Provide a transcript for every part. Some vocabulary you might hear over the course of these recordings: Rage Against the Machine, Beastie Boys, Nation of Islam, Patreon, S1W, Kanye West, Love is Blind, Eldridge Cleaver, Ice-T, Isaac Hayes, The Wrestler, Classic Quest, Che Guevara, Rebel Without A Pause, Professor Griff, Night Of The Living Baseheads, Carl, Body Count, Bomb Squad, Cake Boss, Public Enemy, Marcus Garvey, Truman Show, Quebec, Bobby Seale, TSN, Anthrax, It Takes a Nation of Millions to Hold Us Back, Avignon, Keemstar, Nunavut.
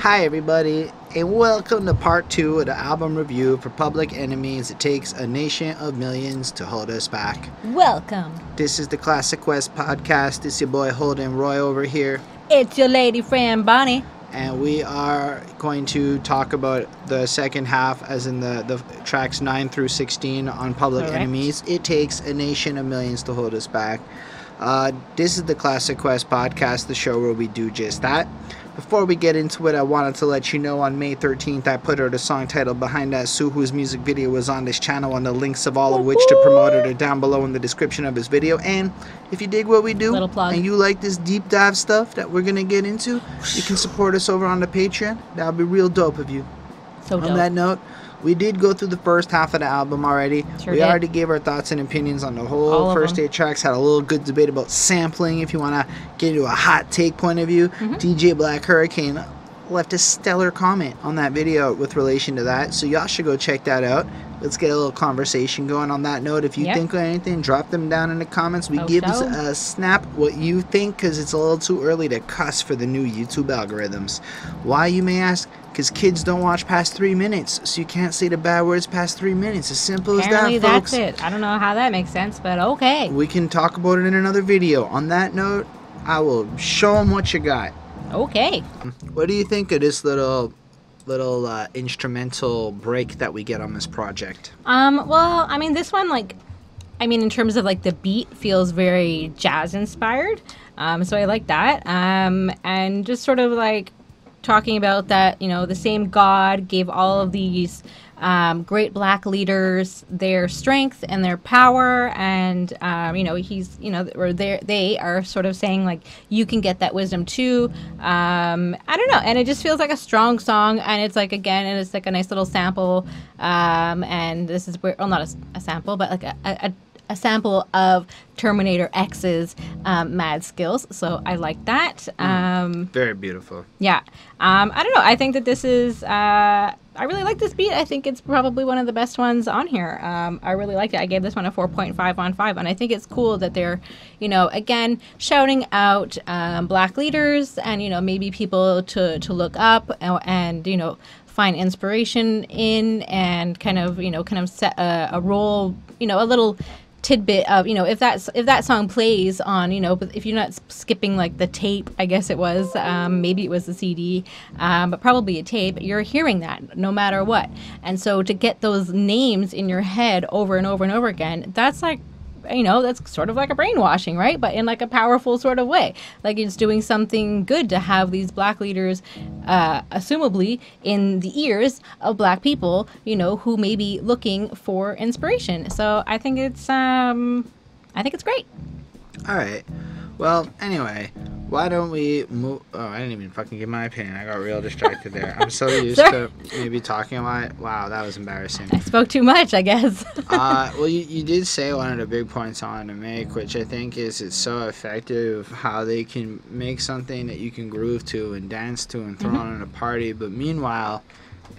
Hi everybody, and welcome to part 2 of the album review for Public Enemies, It Takes a Nation of Millions to Hold Us Back. Welcome. This is the Classic Quest podcast. It's your boy Holden Roy over here. It's your lady friend Bonnie. And we are going to talk about the second half, as in the tracks 9 through 16 on Public Enemies. It Takes a Nation of Millions to Hold Us Back. This is the Classic Quest podcast, the show where we do just that. Before we get into it, I wanted to let you know on May 13th, I put out a song titled Behind That Sue, whose music video was on this channel, and the links of all of which to promote it are down below in the description of this video. And if you dig what we do, and you like this deep dive stuff that we're going to get into, you can support us over on the Patreon. That would be real dope of you. So dope. On that note, we did go through the first half of the album already. Sure we did. Already gave our thoughts and opinions on the whole first 8 tracks. Had a little good debate about sampling if you want to get into a hot take point of view. DJ Black Hurricane left a stellar comment on that video with relation to that. So y'all should go check that out. Let's get a little conversation going on that note. If you think of anything, drop them down in the comments. We give us a snap what you think, because it's a little too early to cuss for the new YouTube algorithms. Why, you may ask? Because kids don't watch past 3 minutes, so you can't say the bad words past 3 minutes. As simple as that, folks. That's it. I don't know how that makes sense, but okay. We can talk about it in another video. On that note, I will show them what you got. Okay. What do you think of this little instrumental break that we get on this project? Well, I mean, this one, like, I mean, in terms of like the beat, feels very jazz inspired. So I like that. And just sort of like talking about that, you know, the same God gave all of these great black leaders their strength and their power, and you know, he's, you know, or they are sort of saying like, you can get that wisdom too. I don't know, and it just feels like a strong song, and it's like, again, and it's like a nice little sample, and this is where, well, not a sample, but like a sample of Terminator X's mad skills. So I like that. Very beautiful. Yeah. I don't know. I think that this is, I really like this beat. I think it's probably one of the best ones on here. I really liked it. I gave this one a 4.5 on 5. And I think it's cool that they're, you know, again, shouting out black leaders and, you know, maybe people to look up and you know, find inspiration in, and kind of, you know, kind of set a role, you know, a little tidbit of, you know, if that song plays on, you know, but if you're not skipping like the tape, I guess it was, maybe it was the CD, but probably a tape, you're hearing that no matter what. And so to get those names in your head over and over and over again, that's like, you know, that's sort of like a brainwashing, right? But in like a powerful sort of way. Like it's doing something good to have these black leaders, assumably in the ears of black people, you know, who may be looking for inspiration. So I think it's great. All right. Well, anyway, why don't we move? Oh, I didn't even fucking give my opinion. I got real distracted there. I'm so used to maybe talking about it. Wow, that was embarrassing. I spoke too much, I guess. Well, you did say one of the big points I wanted to make, which I think is it's so effective how they can make something that you can groove to and dance to and throw on at a party. But meanwhile,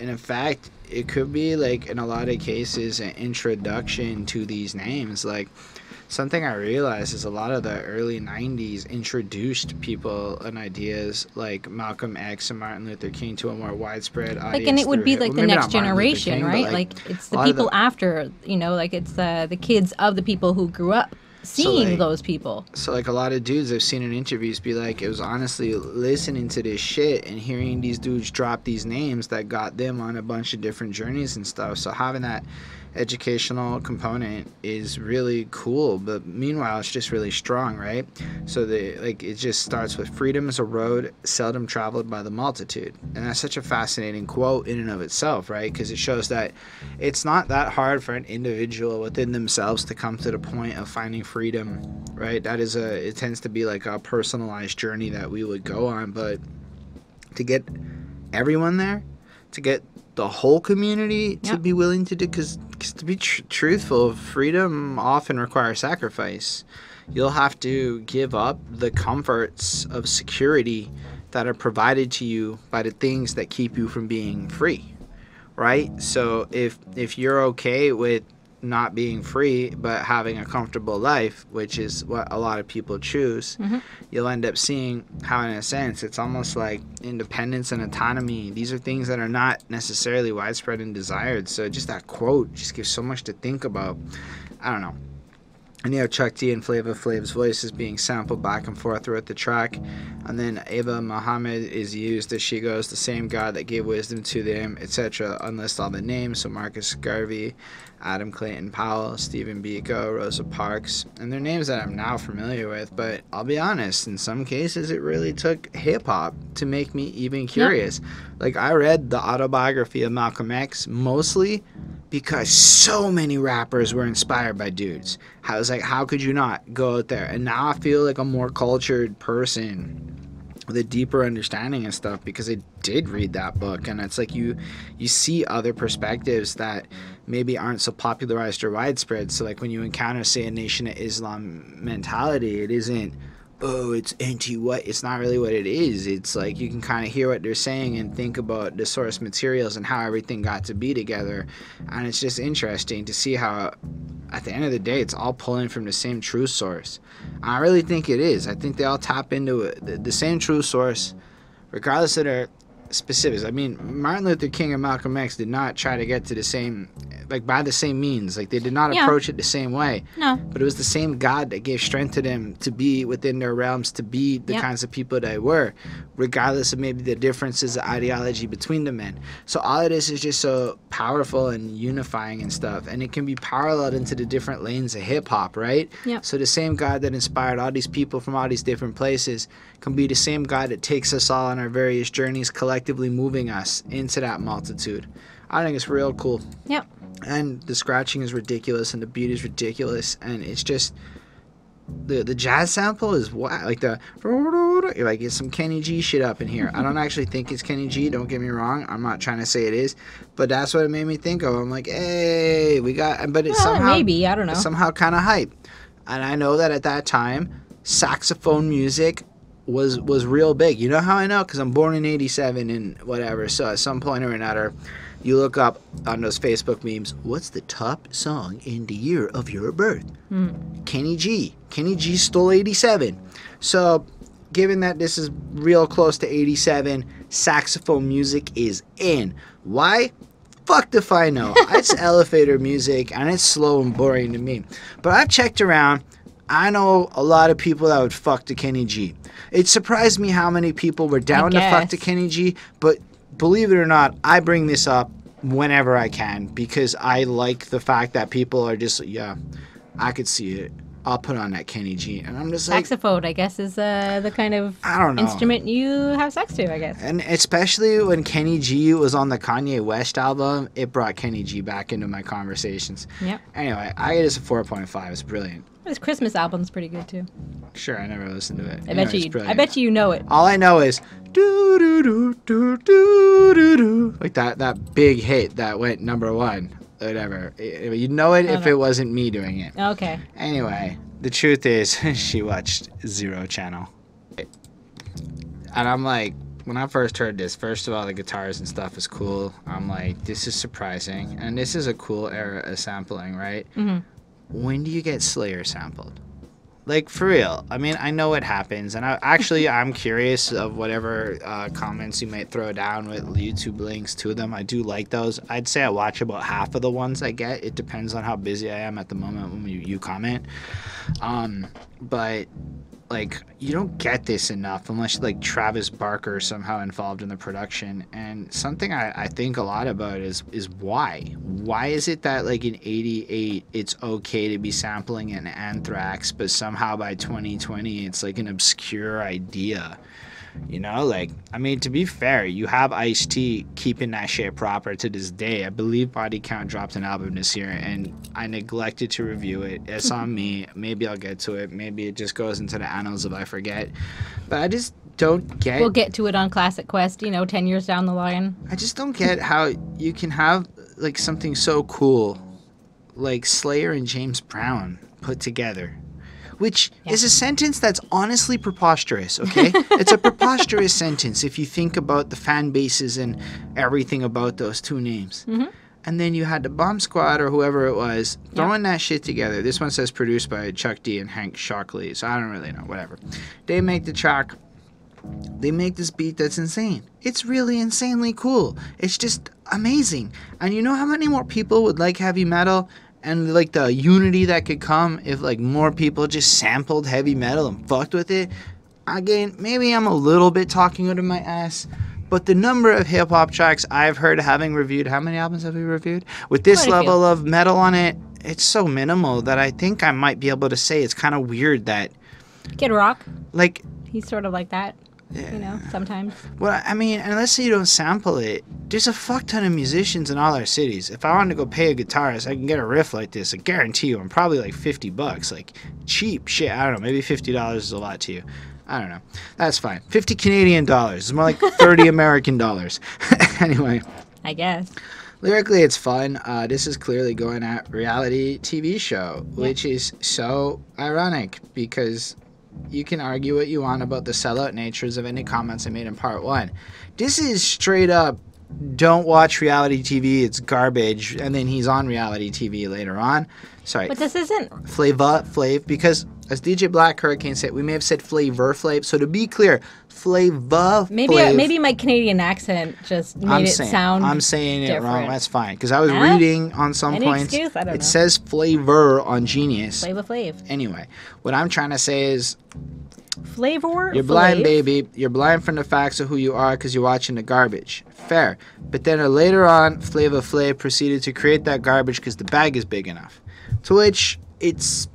and in fact, it could be like in a lot of cases an introduction to these names. Like, something I realized is a lot of the early 90s introduced people and ideas like Malcolm X and Martin Luther King to a more widespread audience. Like, and it would be like the next generation, right? Like it's the people after, you know, like it's the kids of the people who grew up seeing those people. So like a lot of dudes I've seen in interviews be like, it was honestly listening to this shit and hearing these dudes drop these names that got them on a bunch of different journeys and stuff. So having that educational component is really cool, but meanwhile it's just really strong, right? So they like, it just starts with freedom is a road seldom traveled by the multitude, and that's such a fascinating quote in and of itself, right? Because it shows that it's not that hard for an individual within themselves to come to the point of finding freedom, right? That is a, it tends to be like a personalized journey that we would go on, but to get everyone there, to get the whole community to be willing to do, because to be truthful, freedom often requires sacrifice. You'll have to give up the comforts of security that are provided to you by the things that keep you from being free, right? So if you're okay with not being free, but having a comfortable life, which is what a lot of people choose, you'll end up seeing how, in a sense, it's almost like independence and autonomy. These are things that are not necessarily widespread and desired. So just that quote just gives so much to think about. I don't know. And you have Chuck D and Flava Flav's voices being sampled back and forth throughout the track. And then Ava Muhammad is used as she goes, the same God that gave wisdom to them, etc. Unlist all the names, so Marcus Garvey, Adam Clayton Powell, Stephen Biko, Rosa Parks, and they're names that I'm now familiar with, but I'll be honest, in some cases it really took hip-hop to make me even curious. Yeah. Like, I read the autobiography of Malcolm X mostly because so many rappers were inspired by dudes. I was like, how could you not go out there? And now I feel like a more cultured person with a deeper understanding and stuff, because I did read that book, and it's like you see other perspectives that maybe aren't so popularized or widespread. So like when you encounter, say, a Nation of Islam mentality, it isn't, oh, it's anti-white. It's not really what it is. It's like you can kind of hear what they're saying and think about the source materials and how everything got to be together. And it's just interesting to see how, at the end of the day, it's all pulling from the same true source. I really think it is. I think they all tap into the same true source, regardless of their specifics. I mean, Martin Luther King and Malcolm X did not try to get to the same, like, by the same means. Like, they did not approach it the same way. No. But it was the same God that gave strength to them to be within their realms, to be the kinds of people they were, regardless of maybe the differences of ideology between the men. So all of this is just so powerful and unifying and stuff. And it can be paralleled into the different lanes of hip-hop, right? Yeah. So the same God that inspired all these people from all these different places can be the same God that takes us all on our various journeys, collectively moving us into that multitude. I think it's real cool. Yep. And the scratching is ridiculous, and the beat is ridiculous, and it's just the jazz sample is wow. Like the like it's some Kenny G shit up in here. I don't actually think it's Kenny G. Don't get me wrong. I'm not trying to say it is, but that's what it made me think of. I'm like, hey, we got, but it's somehow maybe I don't know. It's somehow kind of hype, and I know that at that time, saxophone music was real big. You know how I know? Because I'm born in 87 and whatever. So at some point or another, you look up on those Facebook memes, what's the top song in the year of your birth? Kenny G. Kenny G stole 87. So given that this is real close to 87, saxophone music is in. Why? Fuck if I know. It's elevator music, and it's slow and boring to me. But I've checked around. I know a lot of people that would fuck to Kenny G. It surprised me how many people were down to fuck to Kenny G, but believe it or not, I bring this up whenever I can because I like the fact that people are just, yeah, I could see it. I'll put on that Kenny G. And I'm just like... Saxophone, I guess, is the kind of instrument you have sex to, I guess. And especially when Kenny G was on the Kanye West album, it brought Kenny G back into my conversations. Yep. Anyway, I get this a 4.5. It's brilliant. His Christmas album's pretty good, too. Sure, I never listened to it. I bet you know it. All I know is... do-do-do-do-do-do-do-do. Like that big hit that went #1. Whatever. You'd know it if it wasn't me doing it. Okay. Anyway, the truth is she watched zero channel. And I'm like, when I first heard this, first of all, the guitars and stuff is cool. I'm like, this is surprising. And this is a cool era of sampling, right? Mm-hmm. When do you get Slayer sampled? Like, for real. I mean, I know it happens. And I'm curious of whatever comments you might throw down with YouTube links to them. I do like those. I'd say I watch about half of the ones I get. It depends on how busy I am at the moment when you comment. But... like, you don't get this enough unless, like, Travis Barker is somehow involved in the production. And something I think a lot about is why. Why is it that, like, in 88, it's okay to be sampling an Anthrax, but somehow by 2020, it's, like, an obscure idea? You know, like, I mean, to be fair, you have Ice-T keeping that shit proper to this day. I believe Body Count dropped an album this year, and I neglected to review it. It's on me. Maybe I'll get to it. Maybe it just goes into the annals if I forget. But I just don't get... We'll get to it on Classic Quest, you know, 10 years down the line. I just don't get how you can have, like, something so cool, like Slayer and James Brown put together. Which is a sentence that's honestly preposterous, okay? It's a preposterous sentence if you think about the fan bases and everything about those two names. Mm-hmm. And then you had the Bomb Squad or whoever it was throwing that shit together. This one says produced by Chuck D and Hank Shocklee, so I don't really know. Whatever. They make the track. They make this beat that's insane. It's really insanely cool. It's just amazing. And you know how many more people would like heavy metal and like the unity that could come if like more people just sampled heavy metal and fucked with it? Again, maybe I'm a little bit talking out of my ass, but the number of hip-hop tracks I've heard having reviewed, how many albums have we reviewed? With this level of metal on it, it's so minimal that I think I might be able to say it's kind of weird that... Kid Rock. Like... He's sort of like that, you know, sometimes. Well, I mean, unless you don't sample it, there's a fuck ton of musicians in all our cities. If I wanted to go pay a guitarist, I can get a riff like this. I guarantee you, I'm probably like $50. Like, cheap shit. I don't know. Maybe $50 is a lot to you. I don't know. That's fine. 50 Canadian dollars. It's more like 30 American dollars. Anyway. I guess. Lyrically, it's fun. This is clearly going at reality TV show, which is so ironic because you can argue what you want about the sellout natures of any comments I made in part one. This is straight up, don't watch reality TV, it's garbage, and then he's on reality TV later on. Sorry. But this isn't. Flava Flav, because... As DJ Black Hurricane said, we may have said Flavor Flav. So to be clear, Flava Flav. Maybe my Canadian accent just made I'm saying it wrong. That's fine. Because I was reading on some points. Excuse? I don't know. It says Flavor on Genius. Flava Flav. Anyway, what I'm trying to say is... Flavor You're blind, Flav. Baby. You're blind from the facts of who you are because you're watching the garbage. Fair. But then later on, Flava Flav proceeded to create that garbage because the bag is big enough. To which it's...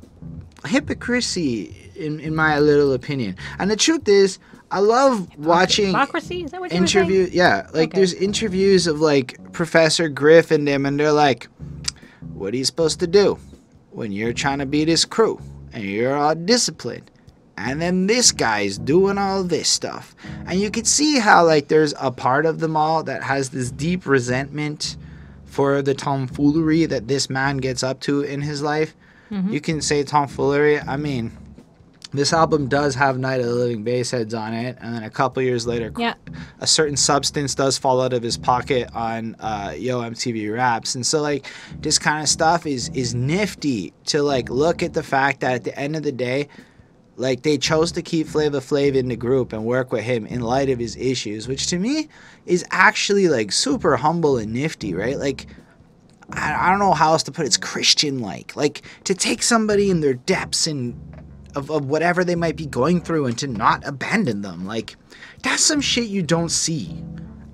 hypocrisy in my little opinion. And the truth is I love watching democracy. Is that what you interview? Yeah, like there's interviews of like Professor Griff and them, and they're like, what are you supposed to do when you're trying to be this crew and you're all disciplined, and then this guy's doing all this stuff? And you can see how like there's a part of them all that has this deep resentment for the tomfoolery that this man gets up to in his life. You can say tomfoolery. I mean, this album does have Night of the Living Bassheads on it, and then a couple years later, a certain substance does fall out of his pocket on Yo MTV Raps. And so, like, this kind of stuff is nifty to, like, look at the fact that at the end of the day, like, they chose to keep Flava Flav in the group and work with him in light of his issues, which to me is actually, like, super humble and nifty, right? Like, I don't know how else to put it. It's Christian-like. Like, to take somebody in their depths and of whatever they might be going through and to not abandon them. Like, that's some shit you don't see.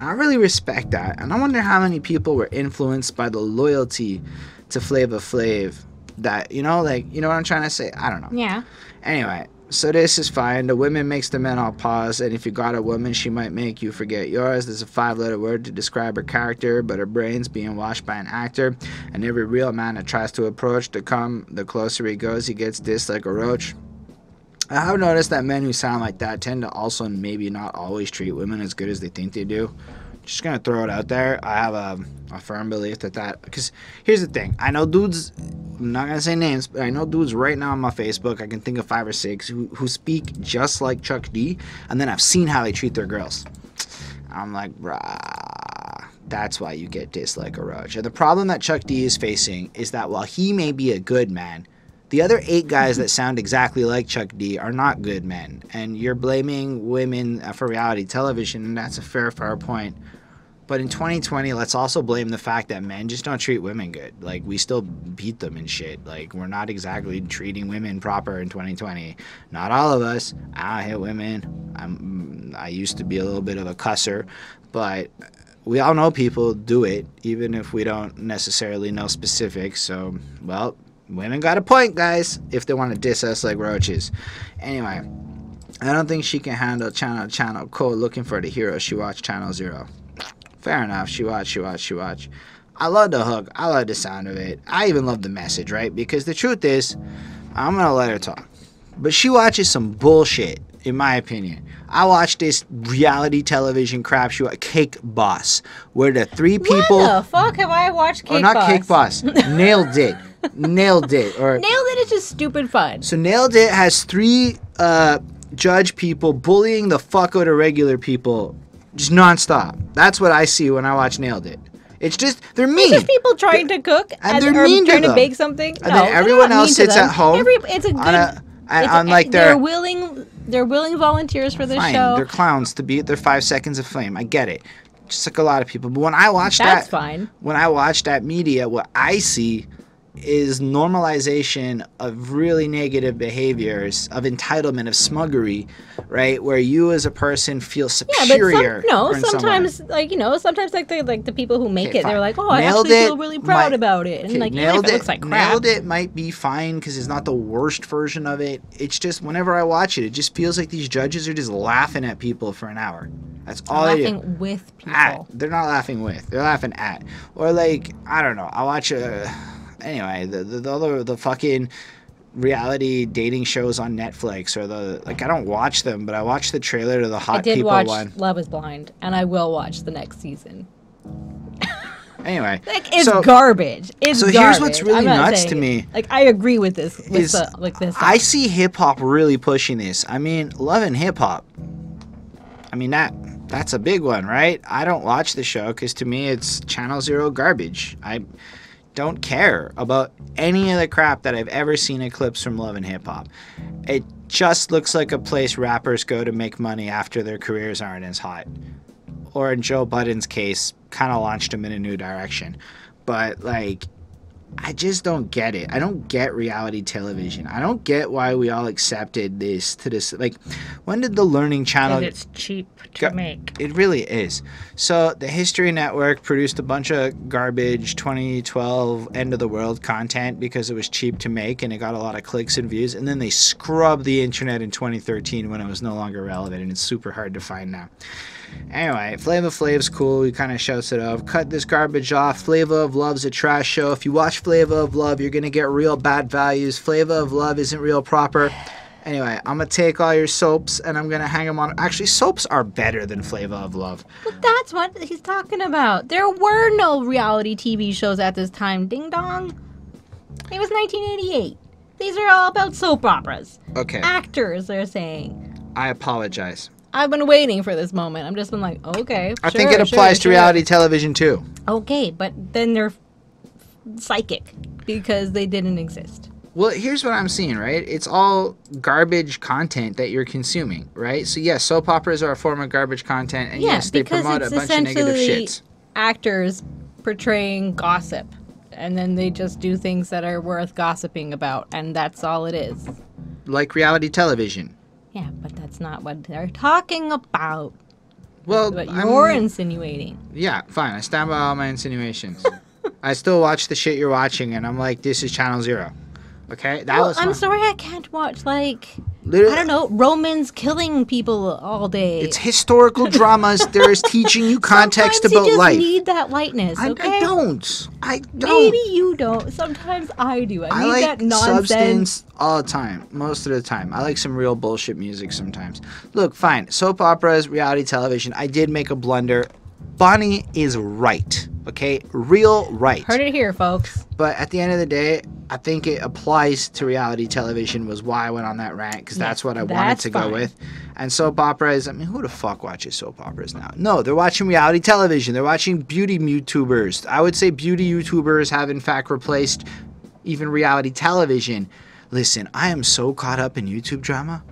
I really respect that. And I wonder how many people were influenced by the loyalty to Flava Flav that, you know, like, you know what I'm trying to say? I don't know. Yeah. Anyway, so this is fine. The women makes the men all pause, and if you got a woman, she might make you forget yours. There's a 5-letter word to describe her character, but her brain's being washed by an actor, and every real man that tries to approach to come, the closer he goes, he gets dissed like a roach. I have noticed that men who sound like that tend to also maybe not always treat women as good as they think they do. Just gonna throw it out there. I have a firm belief that because here's the thing. I know dudes, I'm not gonna say names, but I know dudes right now on my Facebook, I can think of 5 or 6 who speak just like Chuck D, and then I've seen how they treat their girls. I'm like, brah, that's why you get dissed like a roach. And the problem that Chuck D is facing is that while he may be a good man, the other 8 guys that sound exactly like Chuck D are not good men, and you're blaming women for reality television, and that's a fair point. But in 2020, let's also blame the fact that men just don't treat women good. Like, we still beat them and shit. Like, we're not exactly treating women proper in 2020. Not all of us. I hate women. I used to be a little bit of a cusser, but we all know people do it, even if we don't necessarily know specifics. So, well... women got a point, guys, if they want to diss us like roaches. Anyway, I don't think she can handle Channel Code looking for the hero. She watched Channel Zero. Fair enough. She watched. I love the hook. I love the sound of it. I even love the message, right? Because the truth is, I'm going to let her talk. But she watches some bullshit, in my opinion. I watched this reality television crap show, Cake Boss, where the 3 people... What the fuck have I watched Cake Boss? Oh, not Cake Boss. Nailed It. Nailed It. Or Nailed It is just stupid fun. So Nailed It has 3 judge people bullying the fuck out of regular people just nonstop. That's what I see when I watch Nailed It. It's just, they're mean. It's just people trying to cook and they're mean trying to bake something. And then everyone else sits at home. It's a good... I'm like they're willing volunteers for this show. They're clowns to beat their 5 seconds of fame. I get it. Just like a lot of people. But when I watch when I watch that media, what I see is normalization of really negative behaviors, of entitlement, of smuggery, right? Where you as a person feel superior. Yeah, but sometimes the people who make it, they're like, oh, I actually feel really proud about it. And like, even if it looks like crap. Nailed It might be fine because it's not the worst version of it. It's just whenever I watch it, it just feels like these judges are just laughing at people for an hour. That's all they do. Laughing with people. They're not laughing with. They're laughing at. Or like, I don't know. I watch a... Anyway, the fucking reality dating shows on Netflix or the I don't watch them, but I watched the trailer to the Hot People one. I did watch Love Is Blind, and I will watch the next season. Anyway, it's garbage. It's garbage. So here's what's really nuts to me. Like I agree with this. I see hip hop really pushing this. I mean, Love and Hip Hop. I mean that's a big one, right? I don't watch the show because to me it's Channel Zero garbage. I don't care about any of the crap that I've ever seen in clips from Love and Hip Hop. It just looks like a place rappers go to make money after their careers aren't as hot. Or in Joe Budden's case, kind of launched him in a new direction. But like, I just don't get it. I don't get reality television. I don't get why we all accepted this to this. Like, when did the Learning Channel... And it's cheap to make. It really is. So the History Network produced a bunch of garbage 2012 end-of-the-world content because it was cheap to make and it got a lot of clicks and views. And then they scrubbed the internet in 2013 when it was no longer relevant and it's super hard to find now. Anyway, Flava Flav's cool. He kind of shouts it off. Cut this garbage off. Flava of Love's a trash show. If you watch Flava of Love, you're going to get real bad values. Flava of Love isn't real proper. Anyway, I'm going to take all your soaps and I'm going to hang them on. Actually, soaps are better than Flava of Love. Well, that's what he's talking about. There were no reality TV shows at this time. Ding dong. It was 1988. These are all about soap operas. Okay. Actors, they're saying. I apologize. I've been waiting for this moment. I'm just been like, okay. I think it applies to reality television too. Okay, but then they're psychic because they didn't exist. Well, here's what I'm seeing, right? It's all garbage content that you're consuming, right? So yes, soap operas are a form of garbage content, and yes, they promote a bunch of negative shits. Actors portraying gossip, and then they just do things that are worth gossiping about, and that's all it is. Like reality television. Yeah, but that's not what they're talking about. Well, what you're insinuating. Yeah, fine. I stand by all my insinuations. I still watch the shit you're watching, and I'm like, this is Channel Zero. Okay? I'm sorry I can't watch, like, literally, I don't know, Romans killing people all day. It's historical dramas. There is teaching you context about life. Sometimes you just need that lightness, okay? I don't. Maybe you don't. Sometimes I do. I need like that nonsense. Substance all the time. Most of the time. I like some real bullshit music sometimes. Look, fine. Soap operas, reality television. I did make a blunder. Bonnie is right. Okay? Real right. Heard it here, folks. But at the end of the day, I think it applies to reality television was why I went on that rant, because that's what I wanted to go with. And soap operas, I mean, who the fuck watches soap operas now? No, they're watching reality television. They're watching beauty YouTubers. I would say beauty YouTubers have, in fact, replaced even reality television. Listen, I am so caught up in YouTube drama,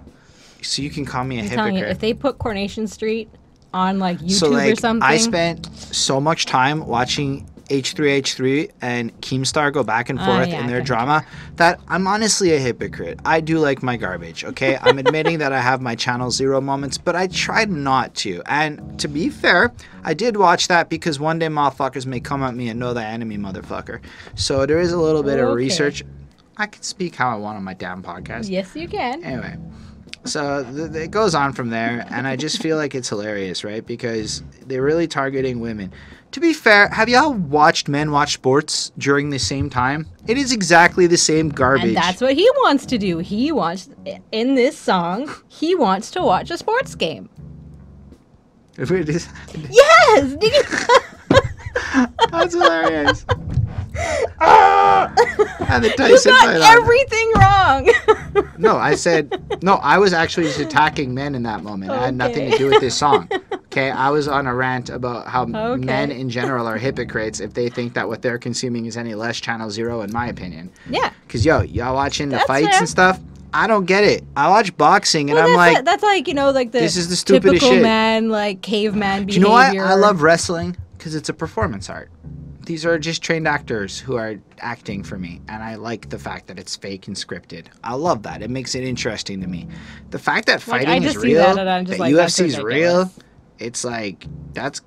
so you can call me a hypocrite. You, if they put Coronation Street on, like, YouTube or something. I spent so much time watching H3H3 and Keemstar go back and forth in their drama that I'm honestly a hypocrite. I do like my garbage, okay? I'm admitting that I have my Channel Zero moments, but I tried not to. And to be fair, I did watch that because one day motherfuckers may come at me and know the enemy motherfucker. So there is a little bit of research. I can speak how I want on my damn podcast. Yes, you can. Anyway. So it goes on from there, and I just feel like it's hilarious, right? Because they're really targeting women. To be fair, have y'all watched men watch sports during the same time? It is exactly the same garbage. And that's what he wants to do. He wants, in this song, he wants to watch a sports game. Yes! Did you? That's hilarious. And the Tyson you got everything wrong. No, I was actually just attacking men in that moment. Okay. It had nothing to do with this song. Okay, I was on a rant about how men in general are hypocrites if they think that what they're consuming is any less Channel Zero, in my opinion. Yeah. Because, yo, y'all watching the fights and stuff? I don't get it. I watch boxing and I'm like... That's like, you know, like the, this is the stupidest typical shit. Man, like caveman behavior. Do you know what? I love wrestling because it's a performance art. These are just trained actors who are acting for me, and I like the fact that it's fake and scripted. I love that. It makes it interesting to me. The fact that fighting is real, that UFC is real, it's like, that's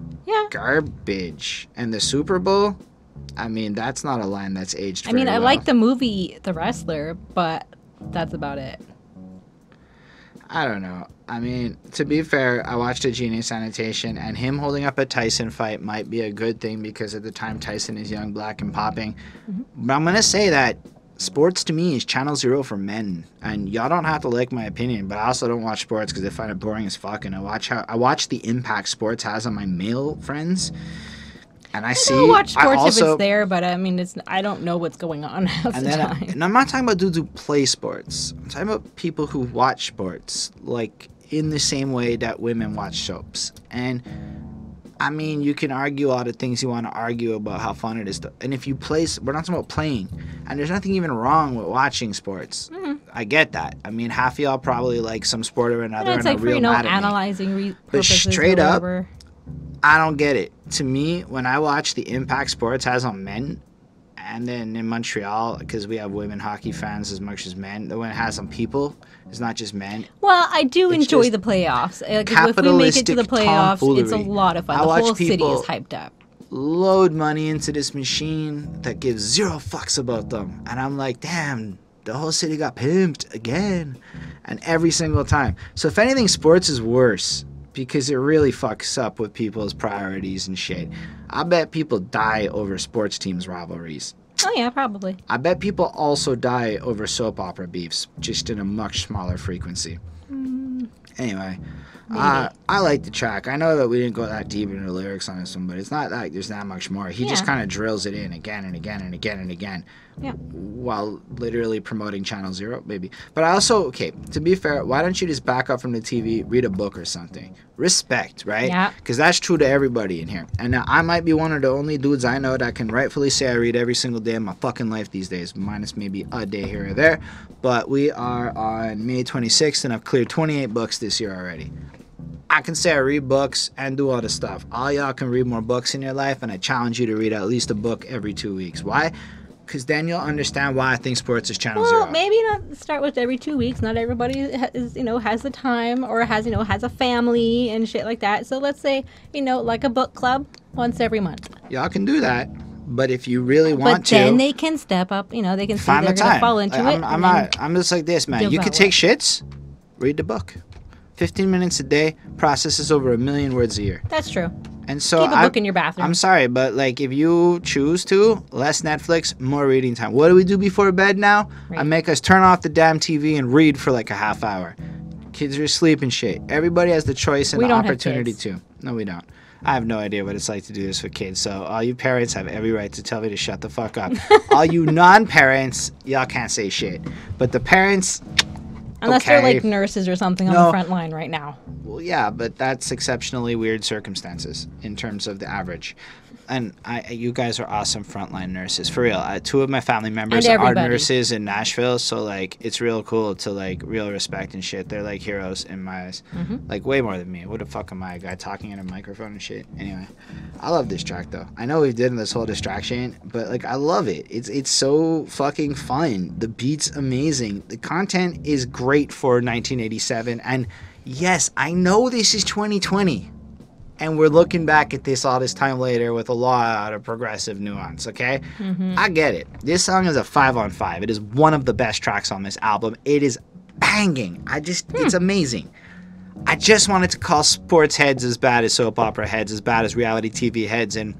garbage. And the Super Bowl, I mean, that's not a line that's aged very well. I mean, I like the movie The Wrestler, but that's about it. I don't know. I mean, to be fair, I watched a Genius annotation, and him holding up a Tyson fight might be a good thing because at the time Tyson is young, black, and popping. But I'm going to say that sports to me is Channel Zero for men. And y'all don't have to like my opinion, but I also don't watch sports because I find it boring as fuck. And I watch the impact sports has on my male friends. And I see. I watch sports if it's there, but I mean, I don't know what's going on half the time. And I'm not talking about dudes who play sports. I'm talking about people who watch sports, like in the same way that women watch soaps. And I mean, you can argue a lot of things you want to argue about how fun it is. And if you play, we're not talking about playing. And there's nothing even wrong with watching sports. I get that. I mean, half of y'all probably like some sport or another, and like are real mad at me. Analyzing but straight up, I don't get it. To me, when I watch the impact sports has on men, and then in Montreal, because we have women hockey fans as much as men, the one it has on people is not just men. Well, I do enjoy the playoffs. Like, if we make it to the playoffs, it's a lot of fun. The whole city is hyped up. Load money into this machine that gives zero fucks about them. And I'm like, damn, the whole city got pimped again. And every single time. So if anything, sports is worse. Because it really fucks up with people's priorities and shit. I bet people die over sports teams rivalries. Oh yeah, probably. I bet people also die over soap opera beefs, just in a much smaller frequency. Anyway, I like the track. I know that we didn't go that deep into the lyrics on this one, but it's not like there's that much more. He just kind of drills it in again and again and again and again. Yeah. While literally promoting Channel Zero, maybe. But I also, okay, to be fair, why don't you just back up from the TV, read a book or something? Respect, right? Yeah. Because that's true to everybody in here. And now I might be one of the only dudes I know that can rightfully say I read every single day of my fucking life these days, minus maybe a day here or there. But we are on May 26th, and I've cleared 28 books this year already. I can say I read books and do all this stuff. All y'all can read more books in your life, and I challenge you to read at least a book every 2 weeks. Why? Because then you'll understand why I think sports is Channel Zero. Well, maybe not start with every 2 weeks. Not everybody is, you know, has the time or has, you know, has a family and shit like that. So let's say, you know, like a book club once every month. Y'all can do that. But if you really want to, then they can step up. You know, they can see they're going to fall into it. I'm just like this, man. You could take shits, read the book. 15 minutes a day processes over 1 million words a year. That's true. And so keep a book in your bathroom. I'm sorry, but like if you choose to, less Netflix, more reading time. What do we do before bed now? Right. I make us turn off the damn TV and read for like a half hour. Kids are asleep and shit. Everybody has the choice and the opportunity to. No, we don't. I have no idea what it's like to do this with kids. So all you parents have every right to tell me to shut the fuck up. All you non-parents, y'all can't say shit. But the parents... Unless they're like nurses or something on the front line right now. Well, yeah, but that's exceptionally weird circumstances in terms of the average. And you guys are awesome frontline nurses, for real. Two of my family members are nurses in Nashville, so like it's real cool to like real respect and shit. They're like heroes in my eyes, like way more than me. What the fuck am I, a guy talking in a microphone and shit? Anyway, I love this track though. I know we've done this whole distraction, but like I love it. It's so fucking fun. The beat's amazing. The content is great for 1987. And yes, I know this is 2020. And we're looking back at this all this time later with a lot of progressive nuance, okay? I get it. This song is a 5 on 5. It is one of the best tracks on this album. It is banging. It's amazing. I just wanted to call sports heads as bad as soap opera heads, as bad as reality TV heads, and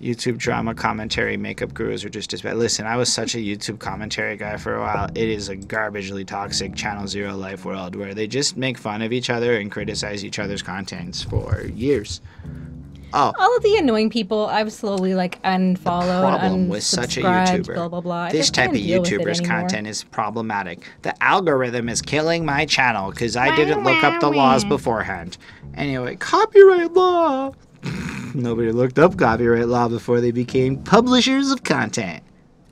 YouTube drama commentary makeup gurus are just as bad. Listen, I was such a YouTube commentary guy for a while. It is a garbagely toxic Channel Zero life world where they just make fun of each other and criticize each other's contents for years. up. All of the annoying people I've slowly like unfollowed, the problem with such a YouTuber, blah, blah, blah. This type of YouTuber's content is problematic. The algorithm is killing my channel because I didn't look up the laws beforehand. Anyway, copyright law. Nobody looked up copyright law before they became publishers of content.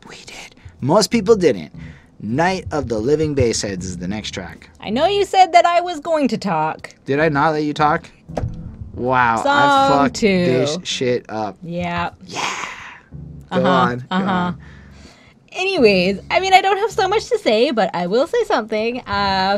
We did. Most people didn't. Night of the Living Bassheads is the next track. I know you said that I was going to talk. Did I not let you talk? Wow, song I fucked two. This shit up. Yeah. Yeah. Go on. Go on. Anyways, I mean, I don't have so much to say, but I will say something.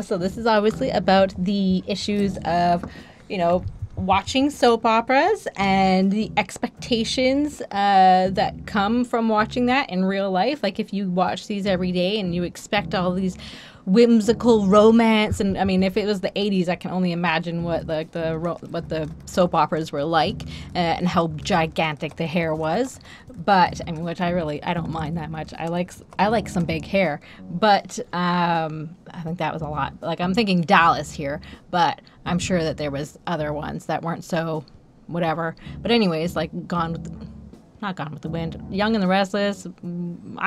So this is obviously about the issues of, you know, watching soap operas and the expectations that come from watching that in real life. Like if you watch these every day and you expect all these whimsical romance, and I mean, if it was the 80s, I can only imagine what like the soap operas were like and how gigantic the hair was. But I mean, which I don't mind that much. I like some big hair, but I think that was a lot. Like I'm thinking Dallas here, but I'm sure that there was other ones that weren't so whatever. But anyways, like Gone with the Wind, Young and the Restless, I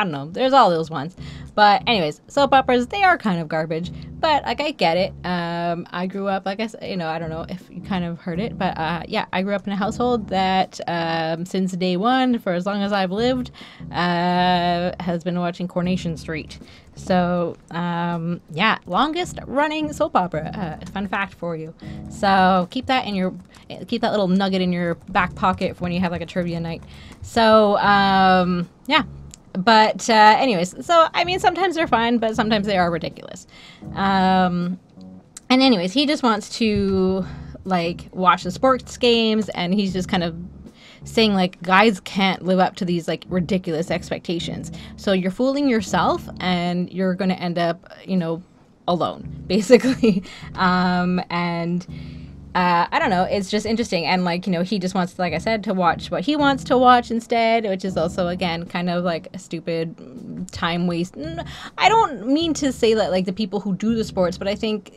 don't know, there's all those ones. But anyways, soap operas, they are kind of garbage, but like I get it. I grew up, like I guess, you know, I don't know if you kind of heard it, but yeah, I grew up in a household that since day one, for as long as I've lived, has been watching Coronation Street. So yeah, longest running soap opera, fun fact for you. So keep that in your, keep that little nugget in your back pocket for when you have like a trivia night. So yeah, but anyways, so I mean, sometimes they're fun, but sometimes they are ridiculous. And anyways, he just wants to like watch the sports games, and he's just kind of saying like guys can't live up to these like ridiculous expectations, so you're fooling yourself and you're going to end up, you know, alone basically. And I don't know, it's just interesting. And like, you know, he just wants, like I said, to watch what he wants to watch instead, which is also again kind of like a stupid time waste. I don't mean to say that like the people who do the sports, but I think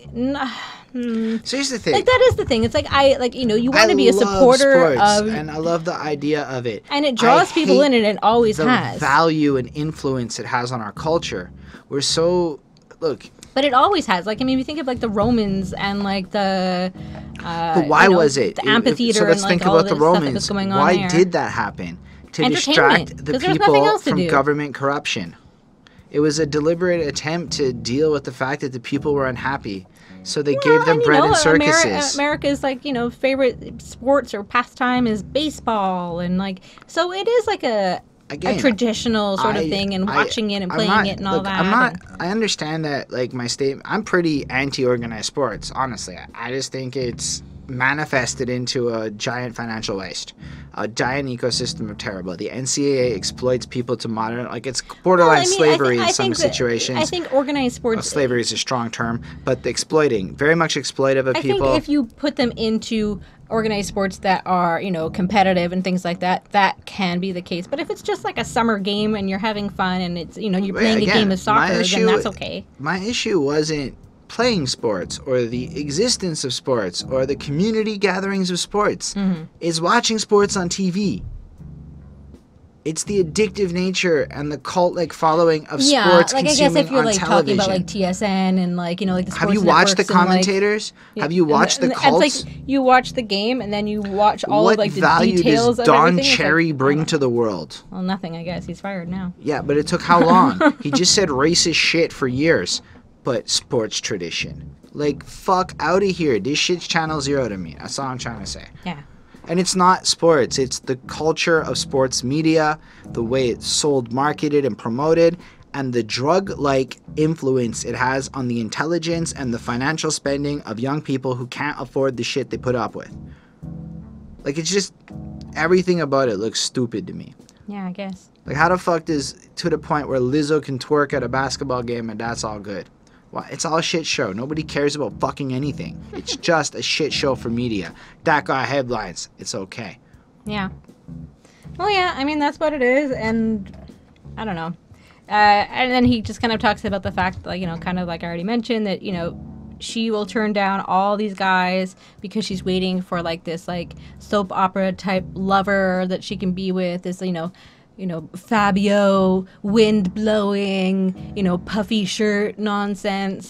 so here's the thing, like that is the thing. It's like I like, you know, you want to be a supporter of, and I love the idea of it, and it draws people in, and it always has value and influence it has on our culture. We're so look. But it always has. Like, I mean, you think of like the Romans and like the. But why you know, was it the amphitheater? So let's and, like, think all about the Romans. Why there. Did that happen? To distract the people from government corruption. It was a deliberate attempt to deal with the fact that the people were unhappy, so they gave them bread and circuses. America's like, you know, favorite sports or pastime is baseball, and like so it is like a. Again, a traditional sort of thing, and watching it and playing it and all that. I'm not. I understand that. Like my statement, I'm pretty anti-organized sports. Honestly, I just think it's manifested into a giant financial waste, a giant ecosystem of terrible. The NCAA exploits people to moderate, like it's borderline slavery in some situations. I think organized sports. Slavery is a strong term, but the exploiting, very much exploitive of people. I think if you put them into organized sports that are, you know, competitive and things like that, that can be the case. But if it's just like a summer game and you're having fun and it's, you know, you're playing a game of soccer, then that's okay. My issue wasn't playing sports or the existence of sports or the community gatherings of sports. Mm-hmm. It's watching sports on TV. It's the addictive nature and the cult-like following of sports consuming on television. Yeah, like I guess if you're like talking about like TSN and like, you know, like the sports networks. Have you watched the commentators? Have you watched the cults? It's like you watch the game and then you watch all of like the details of everything. What value does Don Cherry bring to the world? Well, nothing, I guess. He's fired now. Yeah, but it took how long? He just said racist shit for years. But sports tradition. Like, fuck out of here. This shit's Channel Zero to me. That's all I'm trying to say. Yeah. And it's not sports. It's the culture of sports media, the way it's sold, marketed, and promoted, and the drug-like influence it has on the intelligence and the financial spending of young people who can't afford the shit they put up with. Like, it's just, everything about it looks stupid to me. Yeah, I guess. Like, how the fuck does, to the point where Lizzo can twerk at a basketball game and that's all good? Well, it's all a shit show. Nobody cares about fucking anything. It's just a shit show for media. That got headlines. It's okay. Yeah. Well, yeah, I mean, that's what it is. And I don't know. And then he just kind of talks about the fact, like, you know, kind of like I already mentioned that, you know, she will turn down all these guys because she's waiting for like this like soap opera type lover that she can be with, this you know Fabio wind blowing, puffy shirt nonsense.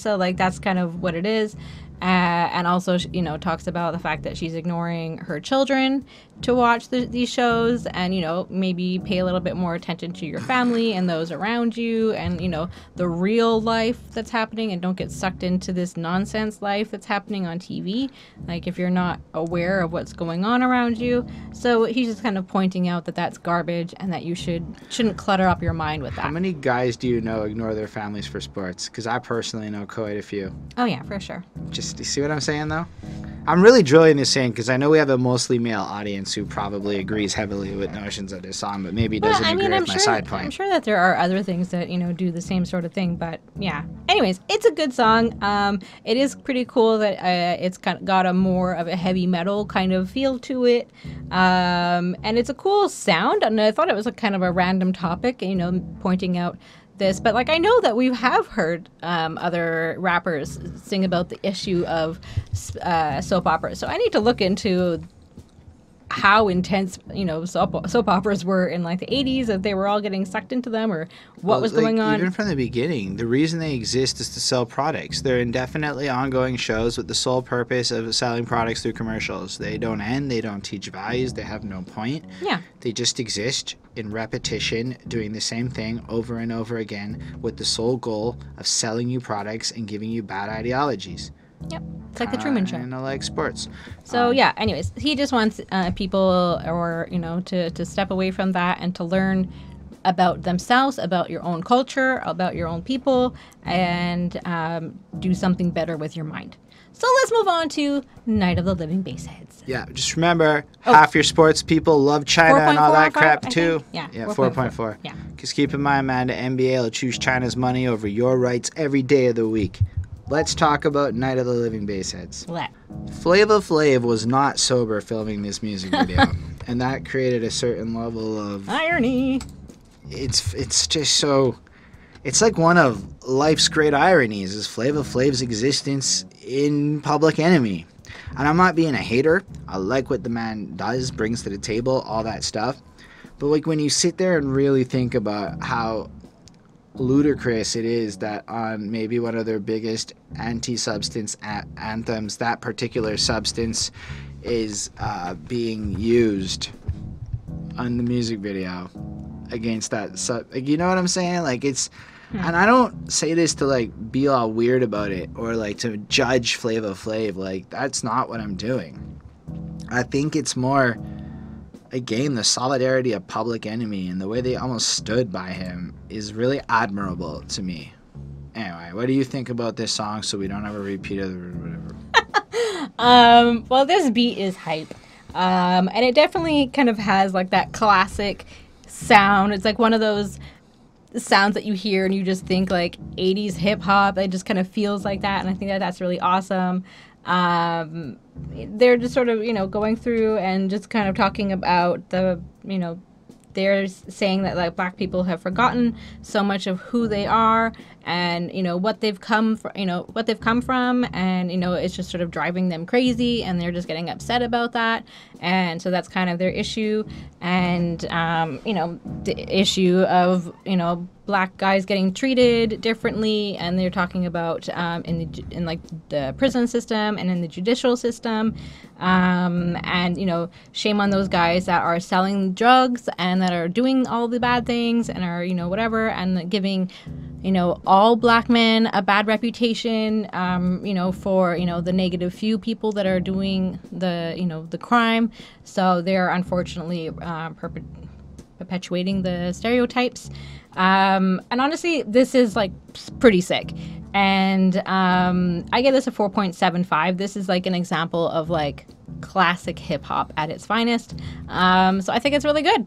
So like that's kind of what it is. And also, talks about the fact that she's ignoring her children to watch these shows, and, maybe pay a little bit more attention to your family and those around you and, the real life that's happening, and don't get sucked into this nonsense life that's happening on TV. Like, if you're not aware of what's going on around you. So he's just kind of pointing out that that's garbage and that you shouldn't clutter up your mind with that. How many guys do you know ignore their families for sports? Because I personally know quite a few. Oh, yeah, for sure. Just, you see what I'm saying, though? I'm really drilling this in because I know we have a mostly male audience who probably agrees heavily with notions of Islam, but maybe doesn't agree with my side point. I'm sure that there are other things that, do the same sort of thing, but yeah. Anyways, it's a good song. It is pretty cool that it's got a more of a heavy metal kind of feel to it. And it's a cool sound, and I thought it was a kind of a random topic, pointing out this, but like I know that we have heard other rappers sing about the issue of soap operas, so I need to look into how intense soap operas were in like the 80s, if they were all getting sucked into them or what was going on. Even from the beginning, the reason they exist is to sell products. They're indefinitely ongoing shows with the sole purpose of selling products through commercials. They don't end, they don't teach values, they have no point. Yeah, they just exist in repetition, doing the same thing over and over again with the sole goal of selling you products and giving you bad ideologies. Yep. It's like the Truman Show. And I like sports. So, yeah, anyways, he just wants people or, to step away from that and to learn about themselves, about your own culture, about your own people, and do something better with your mind. So let's move on to Night of the Living Bassheads. Yeah, just remember, half your sports people love China and all that crap too. Yeah, 4.4. Yeah. Because keep in mind, man, the NBA will choose China's money over your rights every day of the week. Let's talk about Night of the Living Bassheads. Flava Flav was not sober filming this music video, and that created a certain level of irony. It's just so, it's like one of life's great ironies is Flava Flav's existence in Public Enemy. And I'm not being a hater. I like what the man does, brings to the table, all that stuff. But like when you sit there and really think about how ludicrous it is that on maybe one of their biggest anti-substance anthems, that particular substance is being used on the music video against that you know what I'm saying? Like it's, and I don't say this to like be all weird about it or like to judge Flava Flav. Like that's not what I'm doing. I think it's more, again, the solidarity of Public Enemy and the way they almost stood by him is really admirable to me. Anyway, what do you think about this song so we don't have a repeat of the whatever? Well, this beat is hype. And it definitely kind of has like that classic sound. It's like one of those sounds that you hear and you just think like 80s hip hop. It just kind of feels like that. And I think that that's really awesome. They're just sort of, going through and just kind of talking about the, they're saying that like black people have forgotten so much of who they are and, what they've come from, and, it's just sort of driving them crazy and they're just getting upset about that. And so that's kind of their issue. And, the issue of, black guys getting treated differently, and they're talking about in like the prison system and in the judicial system, and shame on those guys that are selling drugs and that are doing all the bad things and are whatever, and giving all black men a bad reputation, for the negative few people that are doing the the crime. So they're unfortunately perpetuating the stereotypes. And honestly, this is like pretty sick. And I give this a 4.75. This is like an example of like classic hip hop at its finest. So I think it's really good.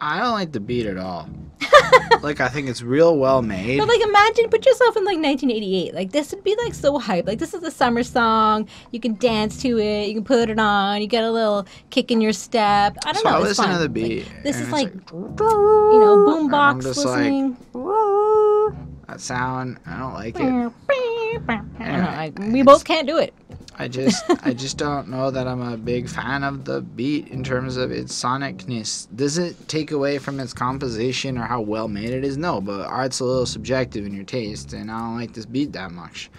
I don't like the beat at all. Like, I think it's real well made. But, like, imagine, put yourself in, like, 1988. Like, this would be, like, so hype. Like, this is a summer song. You can dance to it. You can put it on. You get a little kick in your step. I don't know. I listen to the beat. Like, this is, like boombox listening. Like, that sound, I don't like it. We both can't do it. I just don't know that I'm a big fan of the beat in terms of its sonicness. Does it take away from its composition or how well made it is? No, but art's a little subjective in your taste, and I don't like this beat that much.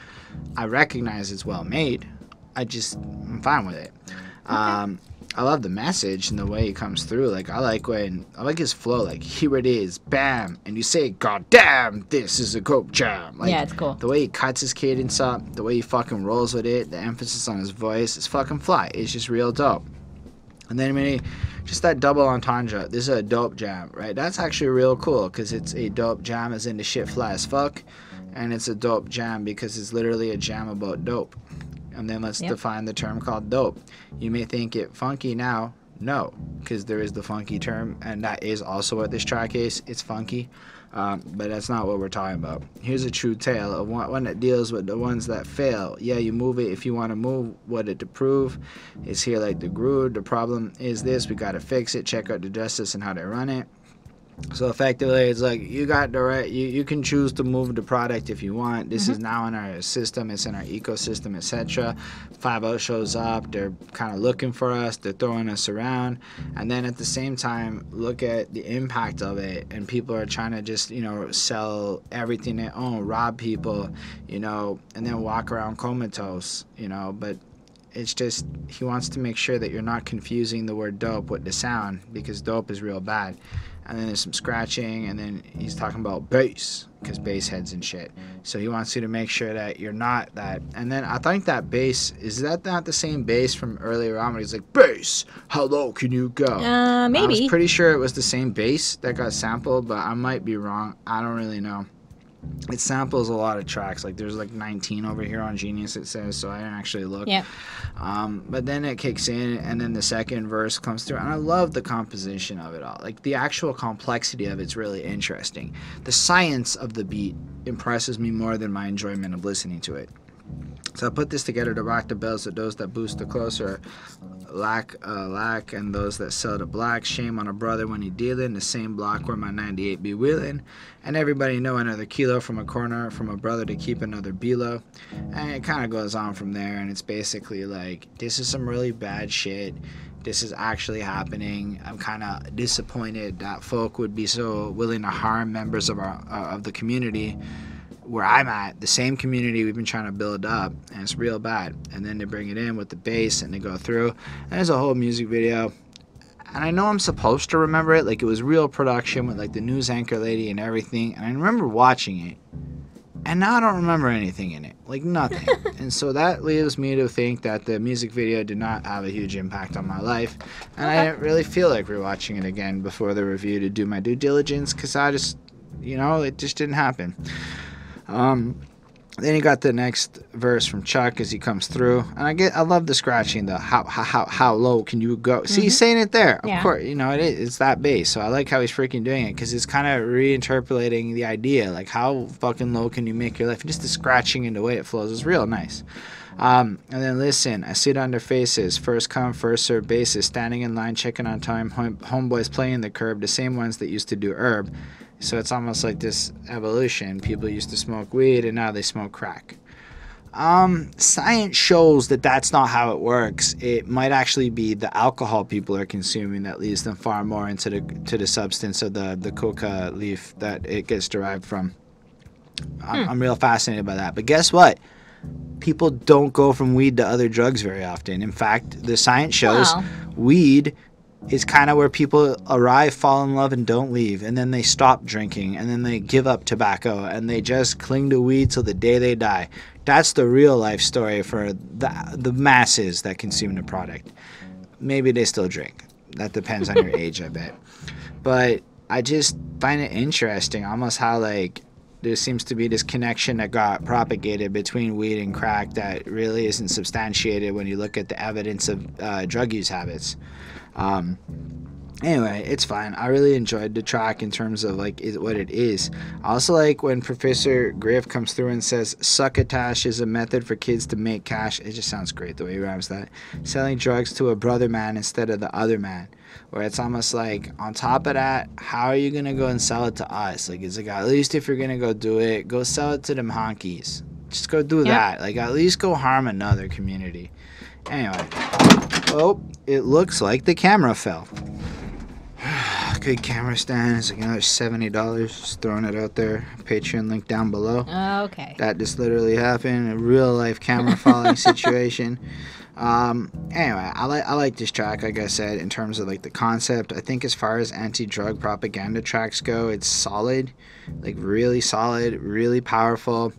I recognize it's well made. I'm fine with it. Okay. I love the message and the way he comes through. Like, I like his flow. Like, here it is, bam, and you say, God damn, this is a coke jam. Like, yeah, it's cool. The way he cuts his cadence up, the way he fucking rolls with it, the emphasis on his voice, it's fucking fly. It's just real dope. And then, I mean, just that double entendre. This is a dope jam, right? That's actually real cool because it's a dope jam as in the shit fly as fuck, and it's a dope jam because it's literally a jam about dope. And then let's define the term called dope. You may think it funky now. No, because there is the funky term, and that is also what this track is. It's funky, but that's not what we're talking about. Here's a true tale of one that deals with the ones that fail. Yeah, you move it if you want to move what it to prove. It's here like the groove. The problem is this. We got to fix it. Check out the justice and how they run it. So effectively, it's like you got the right, you can choose to move the product if you want. This is now in our system, it's in our ecosystem, etc. 5-0 shows up, they're kind of looking for us, they're throwing us around. And then at the same time, look at the impact of it. And people are trying to just, you know, sell everything they own, rob people, you know, and then walk around comatose, you know. But it's just, he wants to make sure that you're not confusing the word dope with the sound, because dope is real bad. And then there's some scratching, and then he's talking about bass, because bass heads and shit. So he wants you to make sure that you're not that. And then I think that bass, is that not the same bass from earlier on when he's like, bass, how low can you go? Maybe. I was pretty sure it was the same bass that got sampled, but I might be wrong. I don't really know. It samples a lot of tracks. Like, there's like 19 over here on Genius, it says, so I didn't actually look. Yeah. But then it kicks in, and then the second verse comes through, and I love the composition of it all. Like, the actual complexity of it's really interesting. The science of the beat impresses me more than my enjoyment of listening to it. So I put this together to rock the bells of those that boost the closer, lack, and those that sell the black. Shame on a brother when he dealing, the same block where my 98 be wheeling. And everybody know another kilo from a corner, from a brother to keep another below. And it kind of goes on from there, and it's basically like, this is some really bad shit. This is actually happening. I'm kind of disappointed that folk would be so willing to harm members of our of the community. Where I'm at, the same community we've been trying to build up, and it's real bad. And then they bring it in with the bass, and they go through, and there's a whole music video. And I know I'm supposed to remember it, like it was real production with like the news anchor lady and everything, and I remember watching it, and now I don't remember anything in it, like nothing. And so that leaves me to think that the music video did not have a huge impact on my life, and I didn't really feel like rewatching it again before the review to do my due diligence, because I just, you know, it just didn't happen. Then you got the next verse from Chuck as he comes through, and I love the scratching, the how low can you go? See, he's saying it there, of course, you know, it's that bass. So I like how he's freaking doing it, because it's kind of reinterpolating the idea, like how fucking low can you make your life? Just the scratching and the way it flows is real nice. And then listen, I sit on their faces, first come, first serve basis, standing in line, checking on time, homeboys playing the curb, the same ones that used to do herb. So it's almost like this evolution. People used to smoke weed, and now they smoke crack. Science shows that that's not how it works. It might actually be the alcohol people are consuming that leads them far more into the substance of the coca leaf that it gets derived from. I'm real fascinated by that. But guess what? People don't go from weed to other drugs very often. In fact, the science shows weed is kind of where people arrive, fall in love, and don't leave. And then they stop drinking, and then they give up tobacco, and they just cling to weed till the day they die. That's the real life story for the masses that consume the product. Maybe they still drink. That depends on your age, I bet. But I just find it interesting, almost how, like, there seems to be this connection that got propagated between weed and crack that really isn't substantiated when you look at the evidence of drug use habits. Anyway, it's fine. I really enjoyed the track in terms of like what it is. I also like when Professor Griff comes through and says succotash is a method for kids to make cash. It just sounds great the way he rhymes that. Selling drugs to a brother man instead of the other man. Where it's almost like, on top of that, how are you going to go and sell it to us? Like, it's like, at least if you're going to go do it, go sell it to them honkies. Just go do that. Like, at least go harm another community. Anyway. Oh, it looks like the camera fell. Good camera stand is like another $70. Just throwing it out there. Patreon link down below. Okay. That just literally happened. A real life camera falling situation. Anyway, I like this track. Like I said, in terms of like the concept, I think as far as anti-drug propaganda tracks go, it's solid, like really solid, really powerful,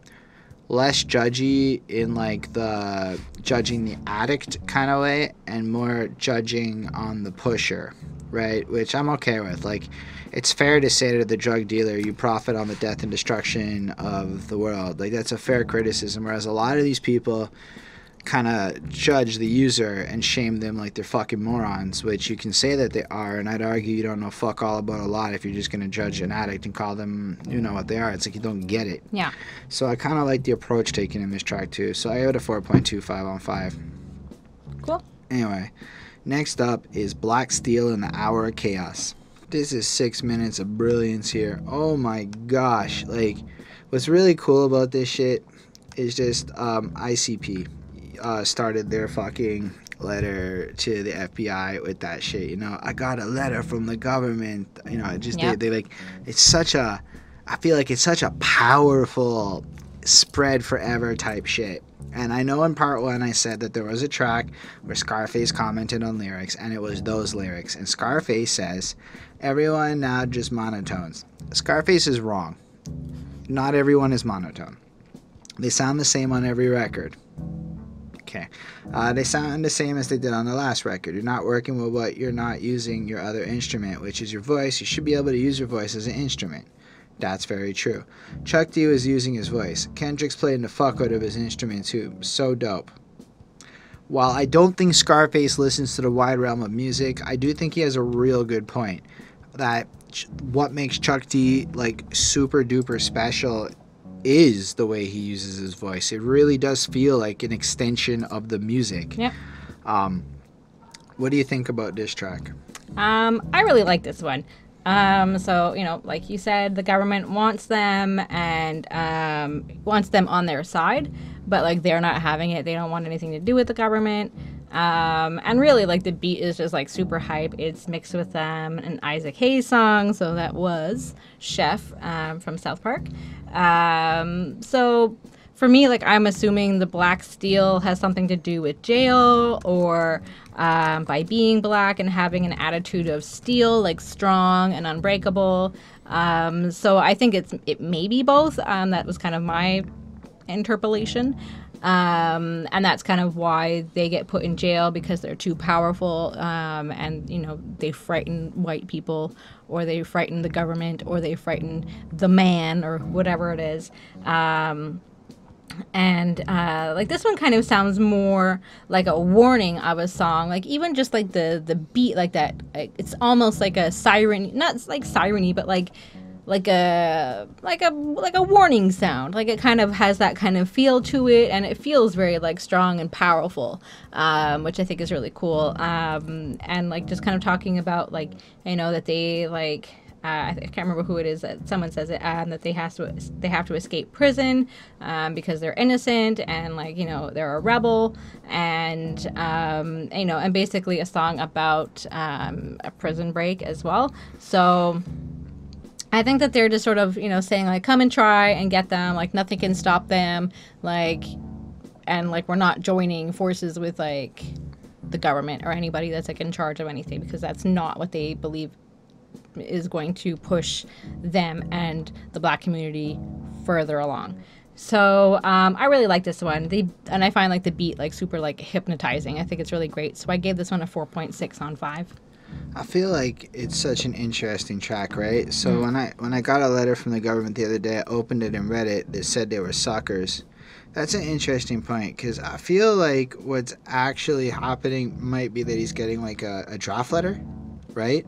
less judgy in like the judging the addict kind of way, and more judging on the pusher, right? Which I'm okay with. Like, it's fair to say to the drug dealer, you profit on the death and destruction of the world. Like, that's a fair criticism. Whereas a lot of these people kind of judge the user and shame them like they're fucking morons, which you can say that they are, and I'd argue you don't know fuck all about a lot if you're just going to judge an addict and call them, you know, what they are. It's like you don't get it. Yeah. So I kind of like the approach taken in this track too. So I owed a 4.25 on 5. Cool. Anyway, next up is Black Steel and the Hour of Chaos. This is 6 minutes of brilliance here. Oh my gosh. Like, what's really cool about this shit is just ICP. Started their fucking letter to the FBI with that shit, you know, I got a letter from the government, you know, it just, they like, it's such a, I feel like it's such a powerful spread forever type shit. And I know in part one I said that there was a track where Scarface commented on lyrics, and it was those lyrics, and Scarface says, everyone now just monotones. Scarface is wrong. Not everyone is monotone. They sound the same on every record. Okay. They sound the same as they did on the last record. You're not working with what you're not using your other instrument, which is your voice. You should be able to use your voice as an instrument. That's very true. Chuck D was using his voice. Kendrick's playing the fuck out of his instrument too. So dope. While I don't think Scarface listens to the wide realm of music, I do think he has a real good point. That what makes Chuck D like super duper special is the way he uses his voice. It really does feel like an extension of the music. Yeah. What do you think about this track? I really like this one. So, you know, like you said, the government wants them and wants them on their side, but like they're not having it. They don't want anything to do with the government. And really, like, the beat is just like super hype. It's mixed with an Isaac Hayes song, so that was Chef from South Park. So for me, like, I'm assuming the Black Steel has something to do with jail, or by being black and having an attitude of steel, like strong and unbreakable. So I think it may be both. That was kind of my interpolation. And that's kind of why they get put in jail, because they're too powerful, and, you know, they frighten white people, or they frighten the government, or they frighten the man, or whatever it is. Like, this one kind of sounds more like a warning of a song. Like, even just like the beat, like that, it's almost like a siren, not like siren-y, but like a warning sound. Like, it kind of has that kind of feel to it, and it feels very like strong and powerful, which I think is really cool. And like just kind of talking about, like, you know, that they like I can't remember who it is that someone says it, that they have to escape prison because they're innocent, and like, you know, they're a rebel, and you know, and basically a song about a prison break as well. So I think that they're just sort of, you know, saying like, come and try and get them, like nothing can stop them, like, and like we're not joining forces with like the government or anybody that's like in charge of anything, because that's not what they believe is going to push them and the black community further along. So I really like this one. And I find like the beat like super like hypnotizing. I think it's really great. So I gave this one a 4.6 on 5. I feel like it's such an interesting track, right? So when I got a letter from the government the other day, I opened it and read it. That said they were suckers. That's an interesting point, because I feel like what's actually happening might be that he's getting like a draft letter, right?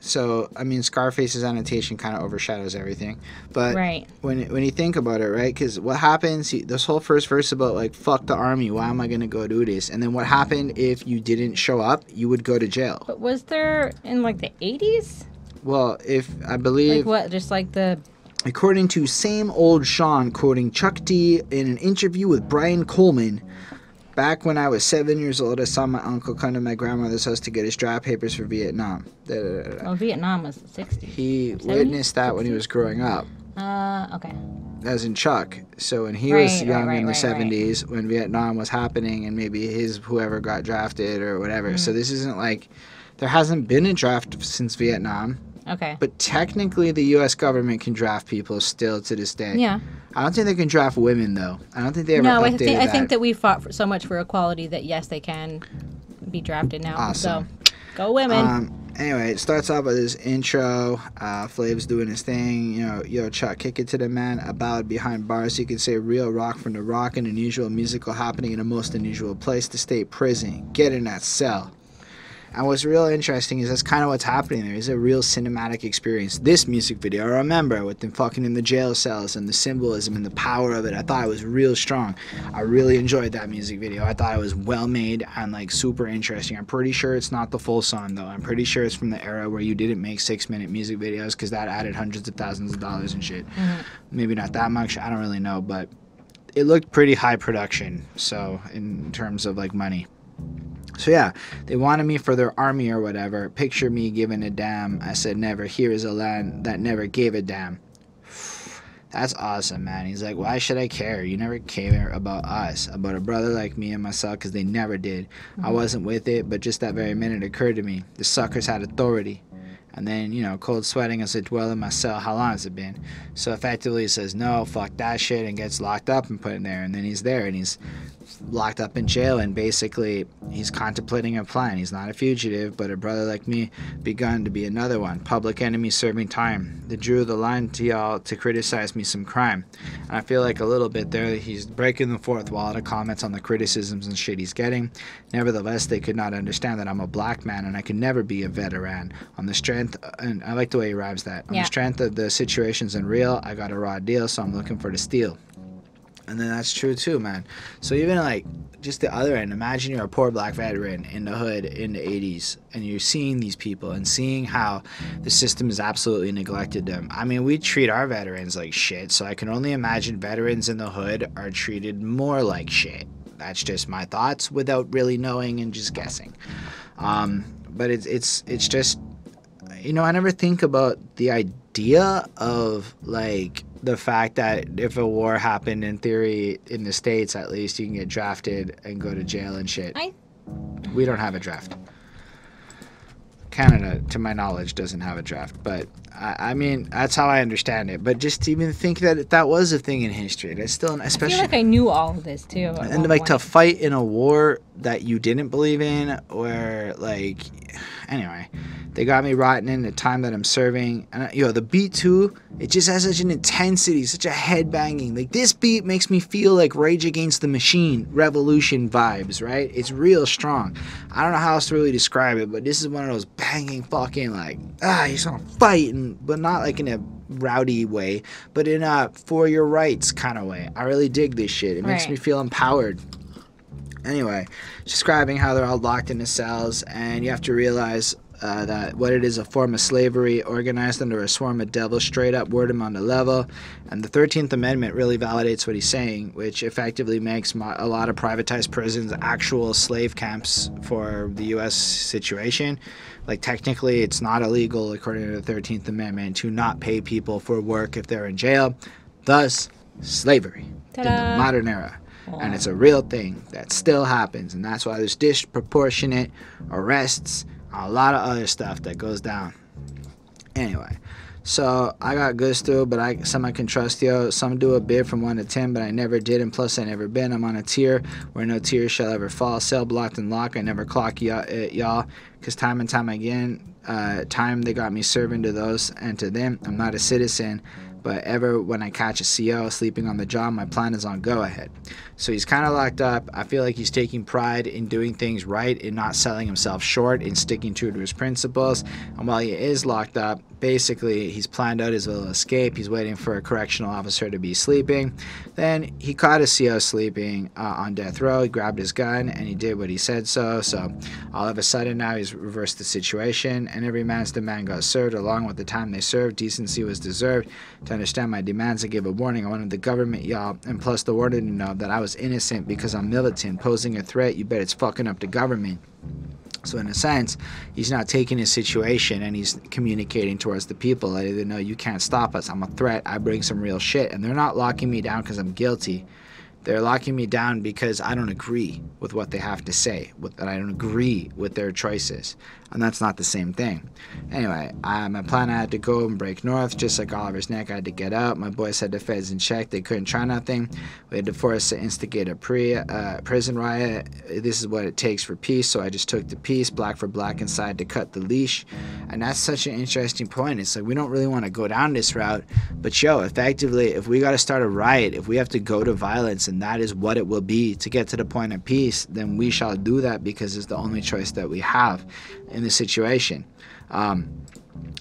So, I mean, Scarface's annotation kind of overshadows everything. But when you think about it, right, because what happens, this whole first verse about, like, fuck the army, why am I going to go do this? And then what happened if you didn't show up? You would go to jail. But was there in, like, the 80s? Well, if I believe... Like what, just like the... According to Same Old Sean, quoting Chuck D in an interview with Brian Coleman, back when I was 7 years old, I saw my uncle come to my grandmother's house to get his draft papers for Vietnam. Oh, Vietnam was the 60s. He witnessed that 60s? When he was growing up. Okay. As in Chuck. So when he was young in the 70s, when Vietnam was happening and maybe his whoever got drafted or whatever. So this isn't like, there hasn't been a draft since Vietnam. Okay. But technically the U.S. government can draft people still to this day. Yeah. I don't think they can draft women, though. I don't think they ever updated that. No, I think that we fought for so much for equality that, yes, they can be drafted now. Awesome. So, go women. Anyway, it starts off with this intro. Flav's doing his thing. You know, yo, Chuck, kick it to the man. A ballad behind bars. You can say real rock from the rock. An unusual musical happening in the most unusual place, the state prison. Get in that cell. And what's real interesting is that's kind of what's happening there. It's a real cinematic experience. This music video, I remember, with them fucking in the jail cells and the symbolism and the power of it. I thought it was real strong. I really enjoyed that music video. I thought it was well made and like super interesting. I'm pretty sure it's not the full song though. I'm pretty sure it's from the era where you didn't make 6-minute music videos because that added hundreds of thousands of dollars and shit. Maybe not that much. I don't really know, but it looked pretty high production. So in terms of like money. So yeah, they wanted me for their army or whatever. Picture me giving a damn. I said never. Here is a land that never gave a damn. That's awesome, man. He's like, why should I care? You never care about us, about a brother like me and myself, because they never did. I wasn't with it, but just that very minute it occurred to me. The suckers had authority. And then, you know, cold sweating as I dwell in my cell. How long has it been? So effectively he says, no, fuck that shit, and gets locked up and put in there. And then he's there and he's locked up in jail. And basically he's contemplating a plan. He's not a fugitive, but a brother like me begun to be another one. Public enemy serving time. They drew the line to y'all to criticize me some crime. And I feel like a little bit there he's breaking the fourth wall to comments on the criticisms and shit he's getting. Nevertheless, they could not understand that I'm a black man and I could never be a veteran. On the strength, and I like the way he rhymes that. On the strength of the situation's unreal, I got a raw deal, so I'm looking for the steal. And then that's true too, man. So even like just the other end, imagine you're a poor black veteran in the hood in the 80s and you're seeing these people and seeing how the system has absolutely neglected them. I mean, we treat our veterans like shit, so I can only imagine veterans in the hood are treated more like shit. That's just my thoughts without really knowing and just guessing. But it's just, you know, I never think about the idea of, like, the fact that if a war happened, in theory, in the States at least, you can get drafted and go to jail and shit. We don't have a draft. Canada, to my knowledge, doesn't have a draft. But, I mean, that's how I understand it. But just to even think that that was a thing in history. That's still, especially, I feel like I knew all of this, too. And, like, to fight in a war that you didn't believe in or, like, anyway. They got me rotten in the time that I'm serving. And, you know, the beat, too, it just has such an intensity, such a head-banging. Like, this beat makes me feel like Rage Against the Machine revolution vibes, right? It's real strong. I don't know how else to really describe it, but this is one of those banging fucking, like, you're just gonna fight, and, but not, like, in a rowdy way, but in a for your rights kind of way. I really dig this shit. It makes me feel empowered. Anyway, describing how they're all locked into cells, and you have to realize that what it is, a form of slavery organized under a swarm of devils, straight up word him on the level. And the 13th Amendment really validates what he's saying, which effectively makes a lot of privatized prisons actual slave camps for the U.S. situation. Like, technically it's not illegal according to the 13th Amendment to not pay people for work if they're in jail, thus slavery in the modern era. And it's a real thing that still happens, and that's why there's disproportionate arrests, a lot of other stuff that goes down. Anyway, so I got gusto, but some I can trust, yo. Some do a bid from 1 to 10, but I never did, and plus I never been. I'm on a tier where no tears shall ever fall. Cell blocked and locked. I never clock y'all, because time and time again, time they got me serving to those and to them. I'm not a citizen, but ever when I catch a CO sleeping on the job, my plan is on go ahead. So he's kind of locked up. I feel like he's taking pride in doing things right, in not selling himself short, in sticking true to his principles. And while he is locked up, basically he's planned out his little escape. He's waiting for a correctional officer to be sleeping. Then he caught a CO sleeping on death row. He grabbed his gun and he did what he said. So all of a sudden now he's reversed the situation, and every man's demand got served along with the time they served. Decency was deserved to understand my demands and give a warning. I wanted the government, y'all, and plus the warden to know that I was innocent because I'm militant, posing a threat. You bet it's fucking up the government. So in a sense, he's not taking his situation and he's communicating towards the people. Letting them know, you can't stop us. I'm a threat. I bring some real shit. And they're not locking me down because I'm guilty. They're locking me down because I don't agree with what they have to say. That I don't agree with their choices. And that's not the same thing. Anyway, my plan, I had to go and break north. Just like Oliver's Neck, I had to get out. My boys had the feds in check. They couldn't try nothing. We had to force to instigate a prison riot. This is what it takes for peace. So I just took the peace, black for black, and decided to cut the leash. And that's such an interesting point. It's like, we don't really want to go down this route. But yo, effectively, if we got to start a riot, if we have to go to violence, and that is what it will be to get to the point of peace, then we shall do that because it's the only choice that we have in the situation.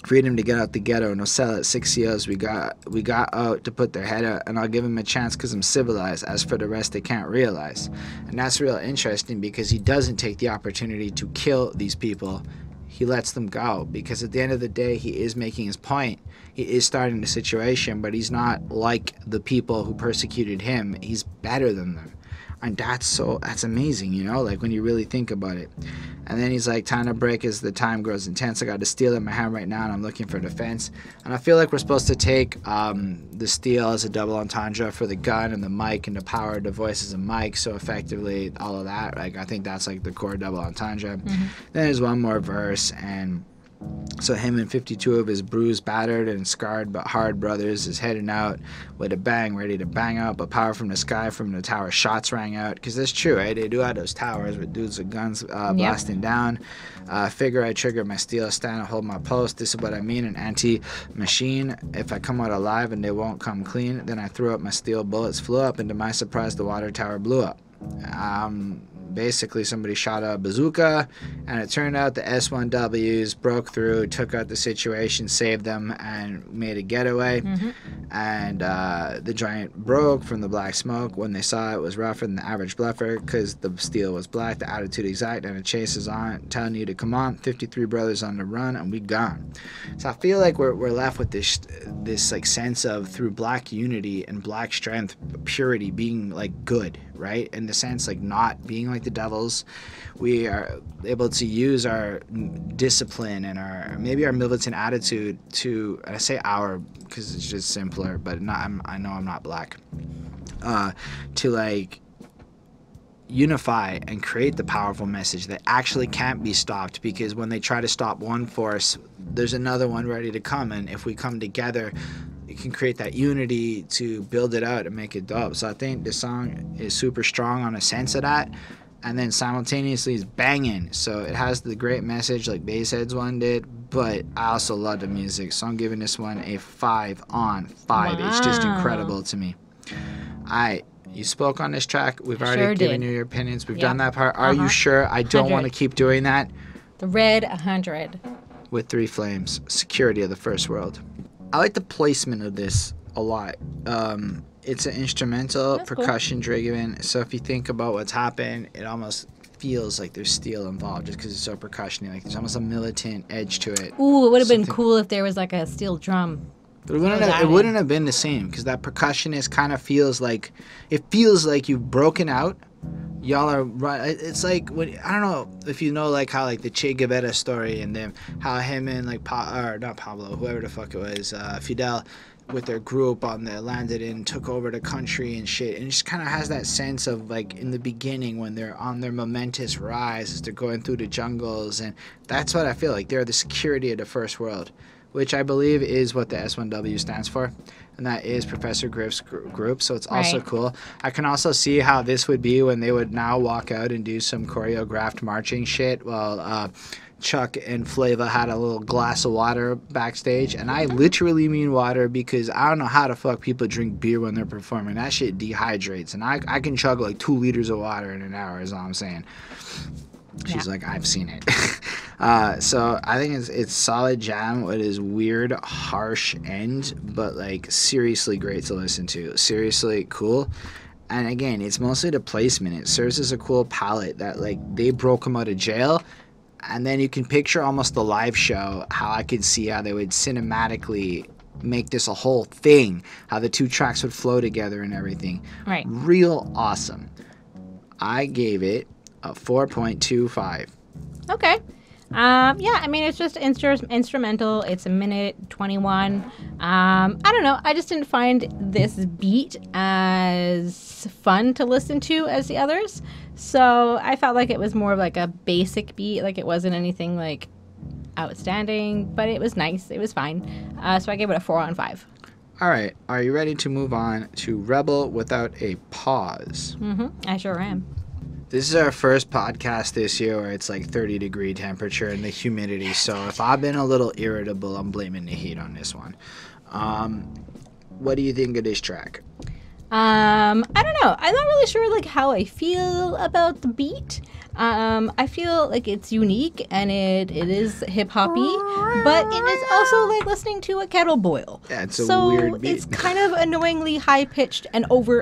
Freedom to get out the ghetto, no cell at 6 years. We got out to put their head out, and I'll give them a chance because I'm civilized. As for the rest, they can't realize. And that's real interesting because he doesn't take the opportunity to kill these people. He lets them go because at the end of the day, he is making his point. He is starting the situation, but he's not like the people who persecuted him. He's better than them. And that's amazing, you know, like when you really think about it. And then he's like, time to break as the time grows intense. I got the steel in my hand right now and I'm looking for defense. And I feel like we're supposed to take the steel as a double entendre for the gun and the mic and the power of the voice as a mic. So effectively all of that, like I think that's like the core double entendre. Mm-hmm. Then there's one more verse, and so him and 52 of his bruised, battered, and scarred but hard brothers is heading out with a bang, ready to bang out. But power from the sky, from the tower, shots rang out. Because that's true, right? They do have those towers with dudes with guns blasting down. Figure I trigger my steel, stand and hold my post. This is what I mean, an anti-machine. If I come out alive and they won't come clean, then I threw up my steel, bullets flew up, and to my surprise, the water tower blew up. Basically somebody shot a bazooka, and it turned out the S1Ws broke through, took out the situation, saved them, and made a getaway. Mm-hmm. And the giant broke from the black smoke. When they saw it was rougher than the average bluffer because the steel was black, the attitude exact, and the chase is on, telling you to come on. 53 brothers on the run, and we gone. So I feel like we're left with this like sense of, through black unity and black strength, purity, being like good, right? In the sense, like not being like the devils, we are able to use our discipline and maybe our militant attitude to, and I say our because it's just simpler, but not, I know I'm not black, to like unify and create the powerful message that actually can't be stopped, because when they try to stop one force, there's another one ready to come. And if we come together, it can create that unity to build it out and make it dope. So I think this song is super strong on a sense of that, and then simultaneously it's banging. So it has the great message like Baseheads one did, but I also love the music. So I'm giving this one a 5 on 5. Wow. It's just incredible to me. You spoke on this track. We've already given you your opinions. We've done that part. Are you sure? I don't want to keep doing that. The Red 100. With 3 Flames. Security of the First World. I like the placement of this a lot. It's an instrumental, that's percussion, cool. Driven. So if you think about what's happened, it almost feels like there's steel involved just because it's so percussiony. Like there's almost a militant edge to it. Ooh, it would have been cool if there was like a steel drum. It wouldn't have been the same because that percussionist kind of feels like, it feels like you've broken out. Y'all are right. It's like when, I don't know if you know like how like the Che Guevara story and then how him and like Fidel with their group on the landed and took over the country and shit, and it just kind of has that sense of like in the beginning when they're on their momentous rise as they're going through the jungles, and that's what I feel like. They're the security of the first world, which I believe is what the S1W stands for. And that is Professor Griff's group, so it's also cool. I can also see how this would be when they would now walk out and do some choreographed marching shit while Chuck and Flava had a little glass of water backstage. And I literally mean water because I don't know how the fuck people drink beer when they're performing. That shit dehydrates. And I can chug like 2 liters of water in an hour is all I'm saying. She's like, I've seen it. So I think it's solid jam. It is weird, harsh end, but like seriously great to listen to. Seriously cool. And again, it's mostly the placement. It serves as a cool palette that like they broke him out of jail. And then you can picture almost the live show, how I could see how they would cinematically make this a whole thing, how the two tracks would flow together and everything. Right. Real awesome. I gave it a 4.25. Okay. Yeah, I mean, it's just instrumental. It's a minute 21. I don't know. I just didn't find this beat as fun to listen to as the others. So I felt like it was more of like a basic beat. Like it wasn't anything like outstanding, but it was nice. It was fine. So I gave it a 4 on 5. All right. Are you ready to move on to Rebel Without a Pause? Mm-hmm. I sure am. This is our first podcast this year where it's like 30-degree temperature and the humidity. So if I've been a little irritable, I'm blaming the heat on this one. What do you think of this track? I don't know. I'm not really sure like how I feel about the beat. I feel like it's unique and it is hip hoppy, but it is also like listening to a kettle boil. Yeah, it's a weird beat. It's kind of annoyingly high pitched and over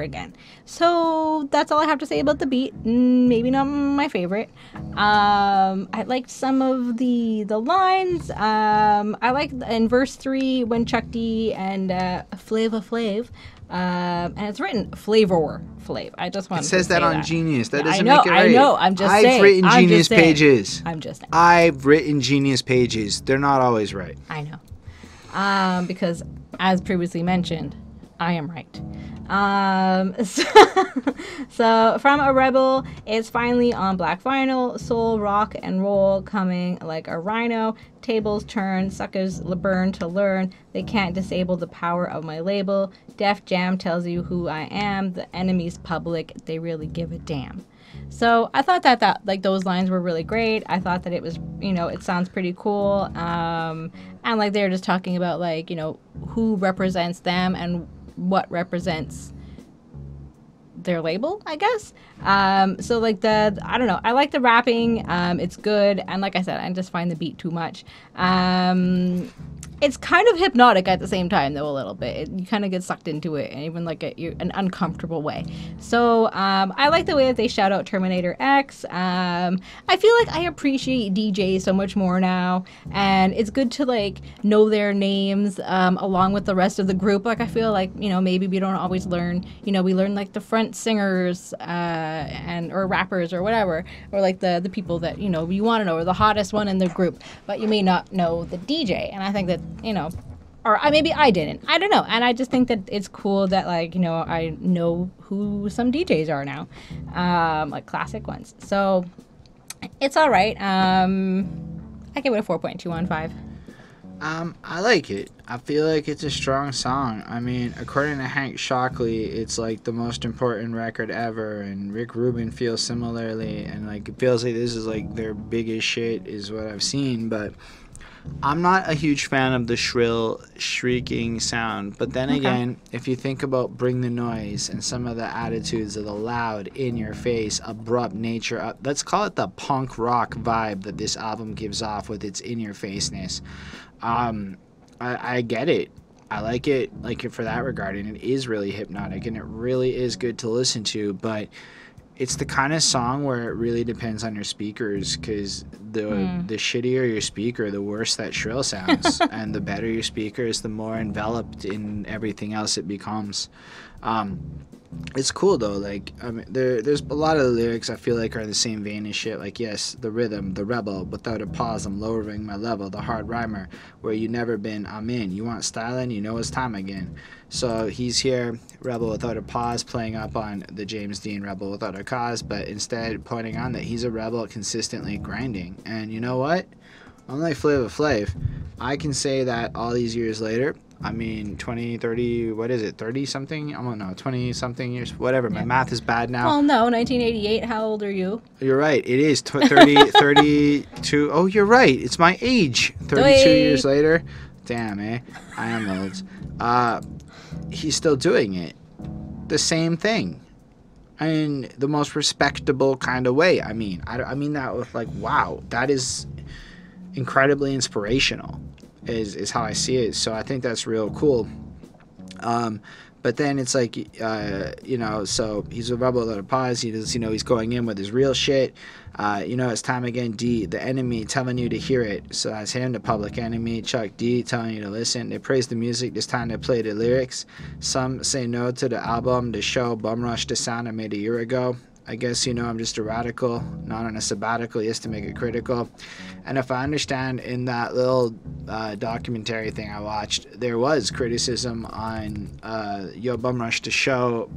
again. So that's all I have to say about the beat. Maybe not my favorite. I liked some of the lines. I liked in verse 3 when Chuck D and Flava Flav. And it's written Flavor Flav. I just want to say that. It says that on Genius. That doesn't make it right. I know. I'm just saying. I've written Genius pages. I'm just saying. I've written Genius pages. They're not always right. I know. Because as previously mentioned, I am right. So from a rebel, it's finally on black vinyl, soul, rock, and roll, coming like a rhino. Tables turn, suckers burn to learn. They can't disable the power of my label. Def Jam tells you who I am. The enemy's public. They really give a damn. So I thought that like those lines were really great. I thought that it was, you know, it sounds pretty cool. And like they were just talking about like, you know, who represents them and what represents their label, I guess. So like I don't know, I like the rapping. It's good, and like I said, I just find the beat too much. It's kind of hypnotic at the same time though, a little bit. You kind of get sucked into it, and even like an uncomfortable way. So I like the way that they shout out Terminator X. I feel like I appreciate DJs so much more now, and it's good to like know their names along with the rest of the group. Like I feel like, you know, maybe we don't always learn, you know, we learn like the front singers and or rappers or whatever, or like the people that, you know, you want to know, or the hottest one in the group, but you may not know the DJ. And I think that, you know, or maybe I didn't. I don't know. And I just think that it's cool that, like, you know, I know who some DJs are now, like classic ones. So it's all right. I give it a 4.2 on 5. I like it. I feel like it's a strong song. I mean, according to Hank Shocklee, it's like the most important record ever, and Rick Rubin feels similarly, and like it feels like this is like their biggest shit is what I've seen. But I'm not a huge fan of the shrill, shrieking sound. But then again, if you think about Bring the Noise and some of the attitudes of the loud, in-your-face, abrupt nature, let's call it the punk rock vibe that this album gives off with its in-your-faceness. I get it. I like it, like, for that regard, and it is really hypnotic, and it really is good to listen to, but it's the kind of song where it really depends on your speakers, because the shittier your speaker, the worse that shrill sounds, and the better your speakers, the more enveloped in everything else it becomes. It's cool though. Like, I mean, there's a lot of the lyrics I feel like are in the same vein as shit. Like, yes, the rhythm, the rebel, without a pause, I'm lowering my level, the hard rhymer, where you never been, I'm in. You want styling, you know it's time again. So he's here, rebel without a pause, playing up on the James Dean rebel without a cause, but instead pointing on that he's a rebel consistently grinding. And you know what? Unlike Flava Flav, I can say that all these years later. I mean, 20, 30, what is it, 30-something? I don't know, 20-something years, whatever. Yeah. My math is bad now. Well, no, 1988, how old are you? You're right. It is 30, 32. Oh, you're right. It's my age. 32 years later. Damn, eh? I am old. He's still doing it. The same thing. in the most respectable kind of way. I mean, I mean that with like, wow, that is incredibly inspirational is how I see it. So I think that's real cool. But then it's like, you know, so he's a rebel without a pause. He does, you know, he's going in with his real shit. You know, it's time again, D, the enemy, telling you to hear it. So that's him, the Public Enemy, Chuck D, telling you to listen. They praise the music. This time they play the lyrics. Some say no to the album, the show, bum rush the sound I made a year ago. I guess, you know, I'm just a radical, not on a sabbatical, yes, to make it critical. And if I understand, in that little documentary thing I watched, there was criticism on Yo Bum Rush the show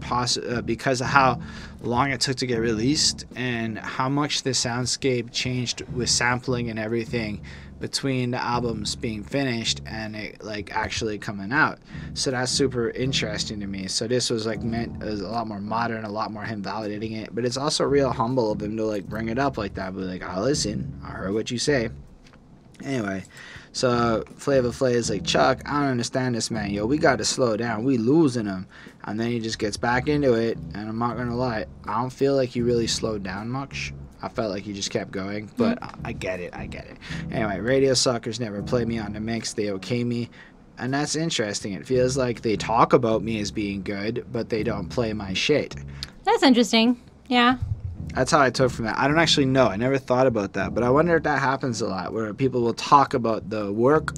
because of how long it took to get released and how much the soundscape changed with sampling and everything between the albums being finished and it like actually coming out. So that's super interesting to me. So this was like meant as a lot more modern, a lot more him validating it, but it's also real humble of him to like bring it up like that, but like, I listen, I heard what you say. Anyway, so Flava Flav is like, Chuck, I don't understand this, man. Yo, we gotta slow down, we losing him. And then he just gets back into it, and I'm not gonna lie, I don't feel like he really slowed down much. I felt like he just kept going, but I get it, I get it. Anyway, radio suckers never play me on the mix, they okay me. And that's interesting. It feels like they talk about me as being good, but they don't play my shit. That's interesting, yeah. That's how I took from that. I don't actually know. I never thought about that, but I wonder if that happens a lot, where people will talk about the work.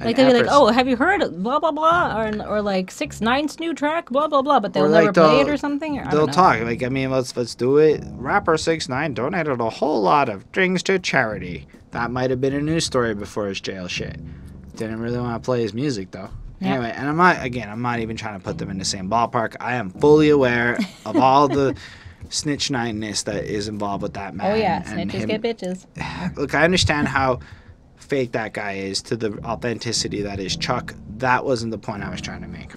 Like they'll be like, "Oh, have you heard blah blah blah," or like 6ix9ine's new track, blah blah blah, but they'll never play it or something. They'll talk like, I mean, let's do it. Rapper 6ix9ine donated a whole lot of things to charity. That might have been a news story before his jail shit. Didn't really want to play his music though. Yep. Anyway, and I'm not even trying to put them in the same ballpark. I am fully aware of all the snitch-nine-ness that is involved with that man. Oh yeah, and snitches get bitches. Look, I understand how fake that guy is to the authenticity that is Chuck. That wasn't the point I was trying to make.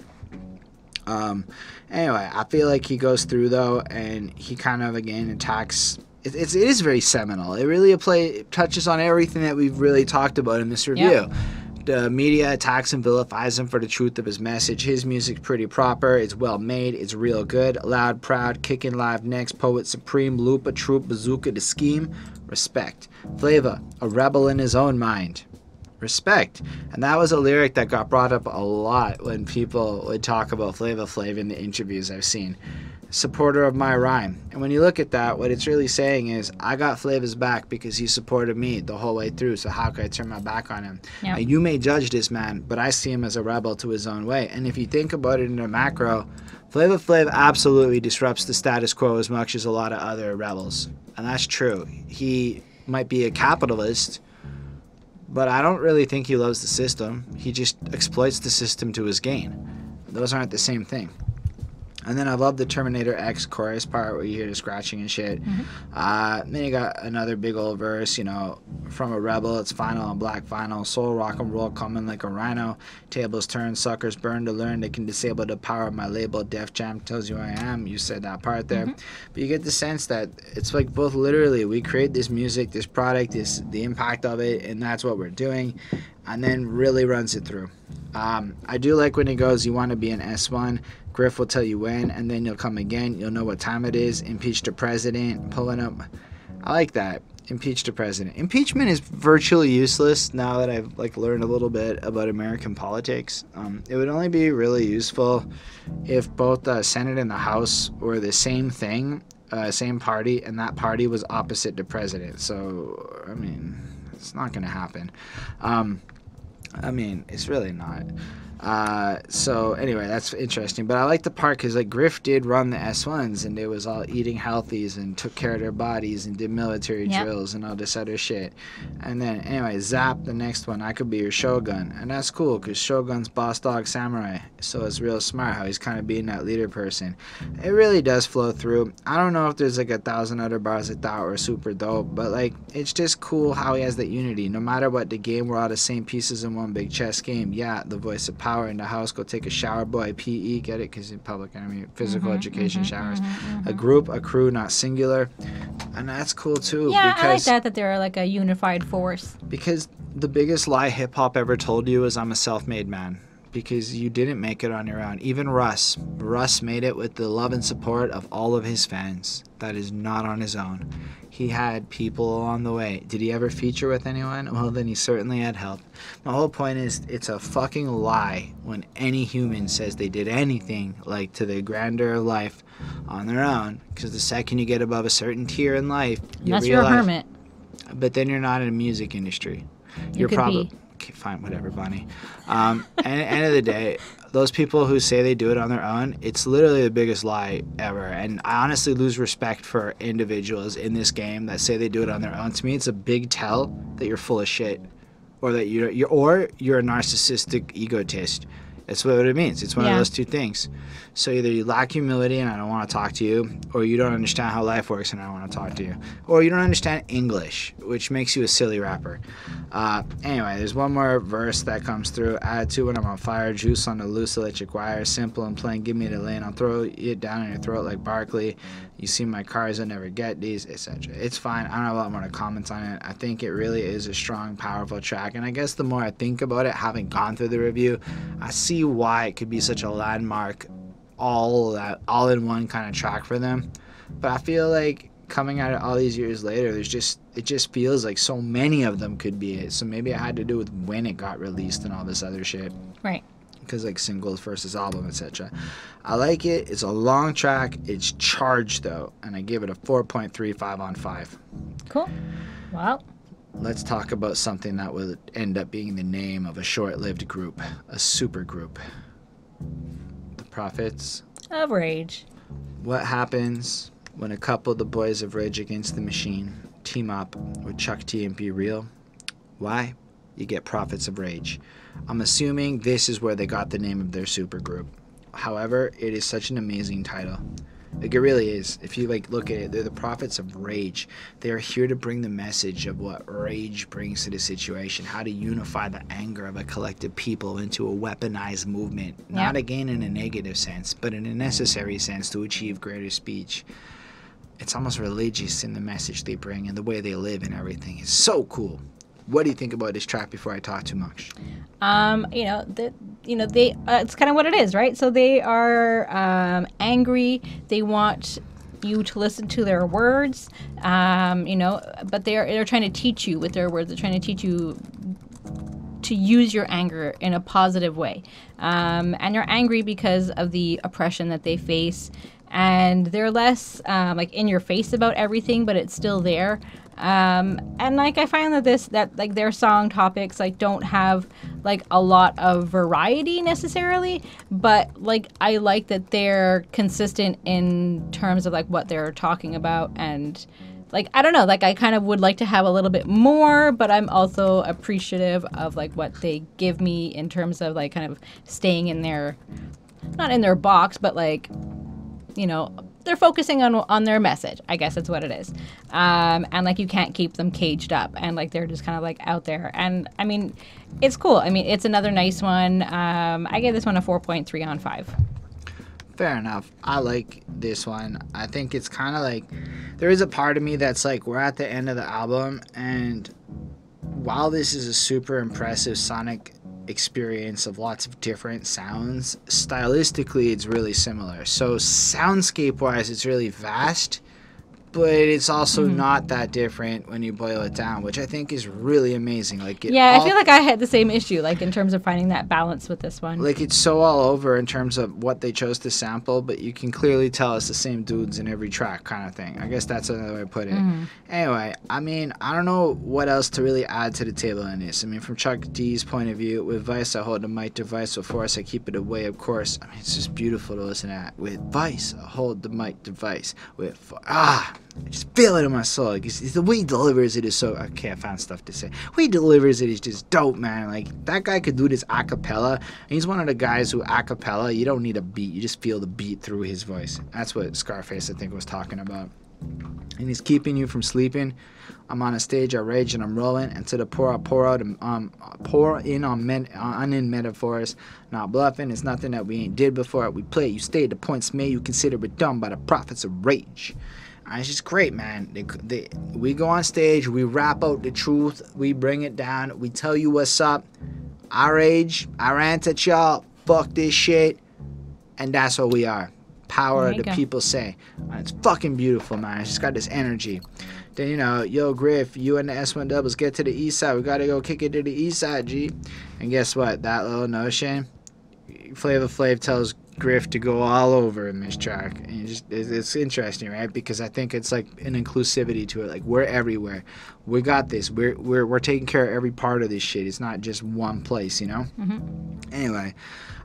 Anyway, I feel like he goes through though, and he kind of again attacks. It is very seminal. It really touches on everything that we've really talked about in this review. Yep. The media attacks and vilifies him for the truth of his message. His music's pretty proper. It's well made. It's real good. Loud, proud, kicking live next. Poet supreme, Lupa Troop, Bazooka the Scheme. Respect. Flava, a rebel in his own mind. Respect. And that was a lyric that got brought up a lot when people would talk about Flava Flav in the interviews I've seen. Supporter of my rhyme. And when you look at that, what it's really saying is, I got Flava's back because he supported me the whole way through, so how could I turn my back on him? Yep. Now, you may judge this man, but I see him as a rebel to his own way. And if you think about it in a macro, Flava Flav absolutely disrupts the status quo as much as a lot of other rebels. And that's true. He might be a capitalist, but I don't really think he loves the system. He just exploits the system to his gain. Those aren't the same thing. And then I love the Terminator X chorus part where you hear the scratching and shit. Mm-hmm. Then you got another big old verse, you know, from a rebel, it's final on black vinyl. Soul rock and roll coming like a rhino. Tables turn, suckers burn to learn. They can disable the power of my label. Def Jam tells you I am. You said that part there. Mm-hmm. But you get the sense that it's like both literally, we create this music, this product, this the impact of it, and that's what we're doing. And then really runs it through. I do like when he goes, you want to be an S1. Griff will tell you when, and then you'll come again. You'll know what time it is. Impeach the president. Pulling up. I like that. Impeach the president. Impeachment is virtually useless now that I've like learned a little bit about American politics. It would only be really useful if both the Senate and the House were the same thing, same party, and that party was opposite the president. So, I mean, it's not going to happen. I mean, it's really not. So anyway, that's interesting. But I like the part because like Griff did run the S1s, and it was all eating healthies and took care of their bodies and did military drills and all this other shit. And then anyway, Zap, the next one, I could be your Shogun. And that's cool because Shogun's boss dog samurai. So it's real smart how he's kind of being that leader person. It really does flow through. I don't know if there's like 1,000 other bars like that were super dope, but like it's just cool how he has that unity. No matter what the game, we're all the same pieces in one big chess game. Yeah, the voice of power. In the house, go take a shower, boy. PE, get it? Because in Public Enemy, physical education showers. A group, a crew, not singular. And that's cool too. Yeah, because I like that they're like a unified force. Because the biggest lie hip hop ever told you is I'm a self-made man. because you didn't make it on your own. Even Russ. Russ made it with the love and support of all of his fans. That is not on his own. He had people along the way. Did he ever feature with anyone? Well, then he certainly had help. The whole point is, it's a fucking lie when any human says they did anything like to the grandeur of life on their own, because the second you get above a certain tier in life, you realize, you're a hermit. But then you're not in the music industry. You're probably... Okay, fine, whatever, Bonnie. And at the end of the day, those people who say they do it on their own, it's literally the biggest lie ever. And I honestly lose respect for individuals in this game that say they do it on their own. To me, it's a big tell that you're full of shit, or that you're a narcissistic egotist. That's what it means. It's one of those two things. So either you lack humility and I don't want to talk to you, or you don't understand how life works and I don't want to talk to you, or you don't understand English, which makes you a silly rapper. Anyway, there's one more verse that comes through. Attitude when I'm on fire, juice on the loose electric wire, simple and plain, give me the lane, I'll throw it down in your throat like Barkley. You see my cars, I never get these, etc. It's fine. I don't have a lot more to comment on it. I think it really is a strong, powerful track, and I guess the more I think about it, having gone through the review, I see why it could be such a landmark all in one kind of track for them. But I feel like coming out of all these years later, there's just, it just feels like so many of them could be it. So maybe it had to do with when it got released and all this other shit, right? Because like singles versus album, etc. I like it. It's a long track. It's charged though, and I give it a 4.35 on 5. Cool. Wow. Let's talk about something that will end up being the name of a short-lived group, a super group. The Prophets of Rage. What happens when a couple of the boys of Rage Against the Machine team up with Chuck D and Be Real? Why? You get Prophets of Rage. I'm assuming this is where they got the name of their super group. However, it is such an amazing title. Like, it really is. If you like look at it, they're the Prophets of Rage. They are here to bring the message of what rage brings to the situation, how to unify the anger of a collective people into a weaponized movement, not again in a negative sense, but in a necessary sense to achieve greater speech. It's almost religious in the message they bring, and the way they live and everything is so cool. What do you think about this track before I talk too much? It's kind of what it is, right? So they are angry. They want you to listen to their words, but they're trying to teach you with their words. They're trying to teach you to use your anger in a positive way. And they're angry because of the oppression that they face. And they're less like in your face about everything, but it's still there. And like I find that their song topics don't have a lot of variety necessarily, but I like that they're consistent in terms of what they're talking about, and I don't know, I kind of would like to have a little bit more, but I'm also appreciative of what they give me in terms of kind of staying in their, not in their box, but they're focusing on their message. I guess that's what it is. And you can't keep them caged up, and they're just kind of out there. And I mean, it's cool. I mean, it's another nice one. I gave this one a 4.3 on 5. Fair enough. I like this one. I think it's kind of there is a part of me that's we're at the end of the album, and while this is a super impressive sonic experience of lots of different sounds, stylistically it's really similar. So soundscape wise it's really vast, but it's also not that different when you boil it down, which I think is really amazing. I feel I had the same issue in terms of finding that balance with this one. It's so all over in terms of what they chose to sample, but you can clearly tell it's the same dudes in every track kind of thing. I guess that's another way to put it. Anyway, I mean, I don't know what else to really add to the table in this. I mean, from Chuck D's point of view, with Vice I hold the mic device, with Force I keep it away, of course. I mean, it's just beautiful to listen at. With Vice I hold the mic device, with I just feel it in my soul. It's the way he delivers it is so... Okay, I found stuff to say. Way he delivers it is just dope, man. That guy could do this a cappella. And he's one of the guys who a cappella, you don't need a beat. You just feel the beat through his voice. That's what Scarface, I think, was talking about. And he's keeping you from sleeping. I'm on a stage, I rage and I'm rolling. And to the poor, I pour out, pour in on metaphors. Not bluffing, it's nothing that we ain't did before. We play, you stay at the points made. You consider it done by the Prophets of Rage. It's just great, man. We go on stage, we rap out the truth, we bring it down, we tell you what's up, our age, I rant at y'all, fuck this shit, and that's what we are. Power of the people say. And it's fucking beautiful, man. It's just got this energy. Then, you know, yo, Griff, you and the S1 doubles, get to the east side. We got to go kick it to the east side, G. And guess what? That little notion, Flava Flav tells Griff to go all over in this track. And it's interesting, right? Because I think it's like an inclusivity to it. Like, we're everywhere. We got this. We're taking care of every part of this shit. It's not just one place, you know? Anyway,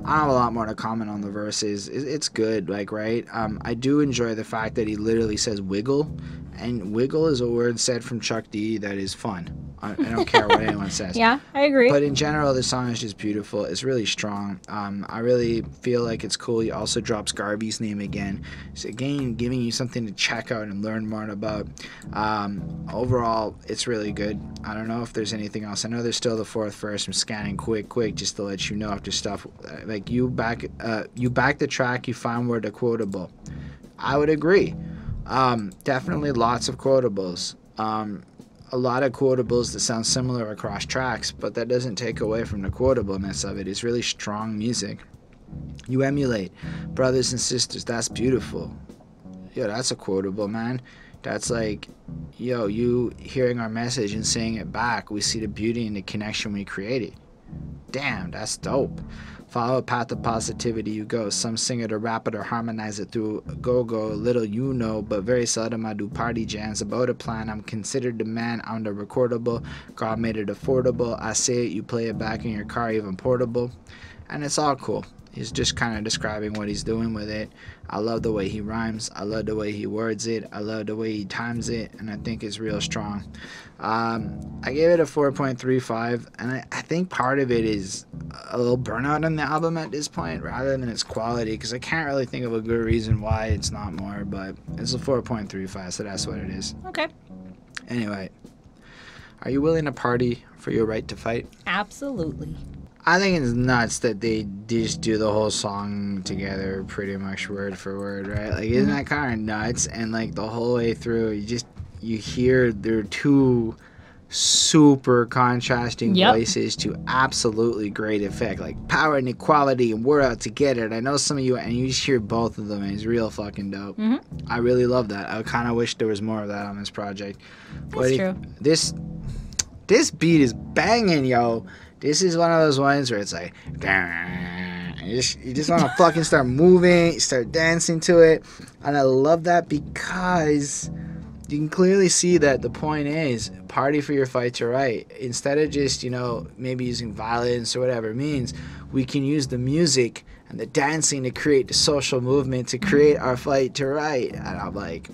I have a lot more to comment on the verses. It's good, like, right? I do enjoy the fact that he literally says wiggle, and wiggle is a word said from Chuck D that is fun. I don't care what anyone says. Yeah, I agree. But in general, the song is just beautiful. It's really strong. I really feel like it's cool. He also drops Garvey's name again. It's again giving you something to check out and learn more about. Overall, it's really good. I don't know if there's anything else. I know there's still the fourth verse. I'm scanning quick just to let you know after stuff. Like, you back the track, you find where the quotable. I would agree. Definitely lots of quotables. A lot of quotables that sound similar across tracks, but that doesn't take away from the quotableness of it. It's really strong music. You emulate brothers and sisters. That's beautiful. Yo, that's a quotable, man. That's like, yo, you hearing our message and saying it back. We see the beauty and the connection we created. Damn, that's dope. Follow a path of positivity, you go. Some sing it or rap it or harmonize it through go-go. Little you know, but very seldom I do party jams. About a plan, I'm considered the man. I'm the recordable. God made it affordable. I say it, you play it back in your car, even portable. And it's all cool. He's just kind of describing what he's doing with it. I love the way he rhymes. I love the way he words it. I love the way he times it. And I think it's real strong. I gave it a 4.35. And I think part of it is a little burnout on the album at this point rather than its quality. Because I can't really think of a good reason why it's not more. But it's a 4.35. So that's what it is. Okay. Anyway. Are you willing to party for your right to fight? Absolutely. I think it's nuts that they just do the whole song together pretty much word for word, right? Like, isn't that kind of nuts? And, like, the whole way through, you hear their two super contrasting voices to absolutely great effect. Like, power and equality, and we're out to get it. I know some of you, and you just hear both of them, and it's real fucking dope. I really love that. I kind of wish there was more of that on this project. That's true. This beat is banging, yo. This is one of those ones where it's like, you just want to fucking start moving, start dancing to it. And I love that because you can clearly see that the point is party for your fight to right. Instead of just, you know, maybe using violence or whatever it means, we can use the music and the dancing to create the social movement, to create our fight to right. And I'm like...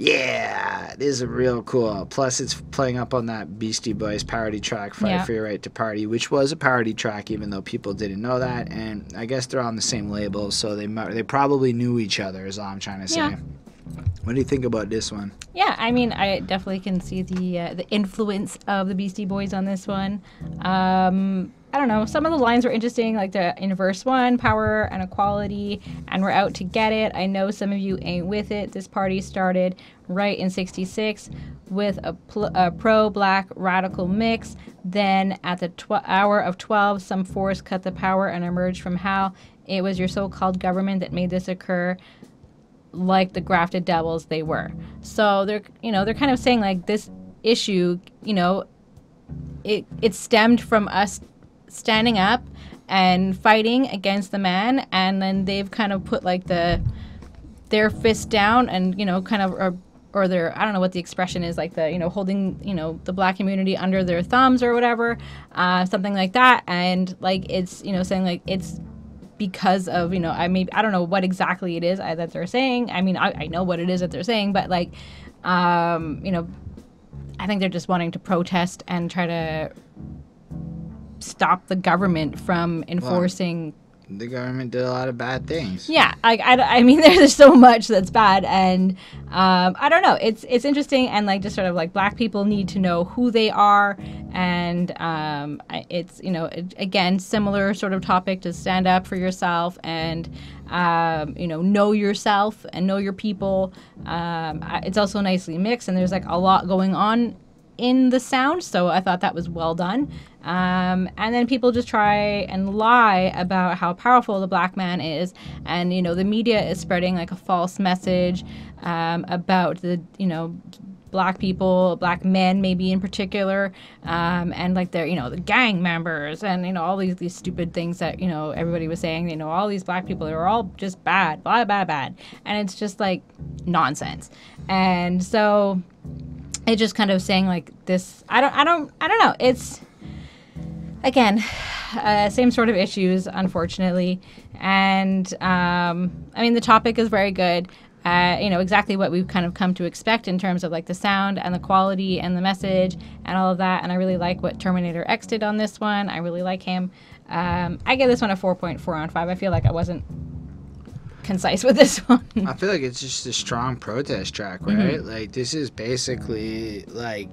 yeah, this is real cool. Plus, it's playing up on that Beastie Boys parody track, Fight for Your Right to Party, which was a parody track, even though people didn't know that. And I guess they're on the same label, so they probably knew each other, is all I'm trying to say. What do you think about this one? Yeah, I mean, I definitely can see the influence of the Beastie Boys on this one. I don't know. Some of the lines were interesting, like the in verse one, power and equality, and we're out to get it. I know some of you ain't with it. This party started right in 66 with a pro-black radical mix. Then at the hour of 12, some force cut the power and emerged from hell. It was your so-called government that made this occur, like the grafted devils they were. So they're kind of saying, like, this issue, you know, it stemmed from us standing up and fighting against the man, and then they've kind of put, like, their fist down and, you know, kind of or their, I don't know what the expression is, like, the, you know, holding, you know, the black community under their thumbs or whatever, something like that. And, like, it's, you know, saying, like, it's because of, you know, I don't know what exactly it is that they're saying. I mean, I know what it is that they're saying, but, like, you know, I think they're just wanting to protest and try to stop the government from enforcing. Well, the government did a lot of bad things. Yeah, I mean, there's so much that's bad, and I don't know. It's interesting, and, like, just sort of like black people need to know who they are, and it's, you know, again, similar sort of topic to stand up for yourself and you know yourself and know your people. It's also nicely mixed, and there's, like, a lot going on in the sound, so I thought that was well done. And then people just try and lie about how powerful the black man is, and you know the media is spreading like a false message about the black people, black men maybe in particular, and like they're the gang members and all these stupid things that everybody was saying. All these black people are all just bad, blah blah bad, and it's just like nonsense. And so it's just kind of saying like this. I don't know. It's. Again, same sort of issues, unfortunately. And, I mean, the topic is very good. Exactly what we've kind of come to expect in terms of like the sound and the quality and the message and all of that. And I really like what Terminator X did on this one. I really like him. I give this one a 4.4 on 5. I feel like I wasn't concise with this one. I feel like it's just a strong protest track, right? Mm-hmm. Like this is basically like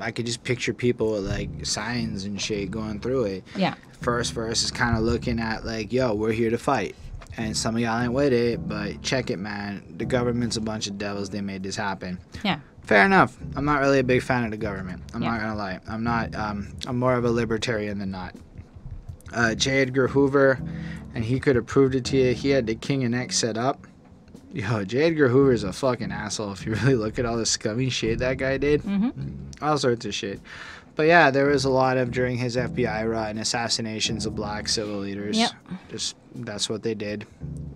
I could just picture people with like signs and shit going through it. Yeah. First verse is kind of looking at like, yo, we're here to fight, and some of y'all ain't with it, but check it, man. The government's a bunch of devils. They made this happen. Yeah. Fair enough. I'm not really a big fan of the government. I'm not gonna lie. I'm not. I'm more of a libertarian than not. J. Edgar Hoover, and he could have proved it to you. He had the King and X set up. Yo, J. Edgar Hoover's a fucking asshole if you really look at all the scummy shit that guy did. Mm-hmm. All sorts of shit. But yeah, there was a lot of, during his FBI run, assassinations of black civil leaders. Yep. Just, that's what they did.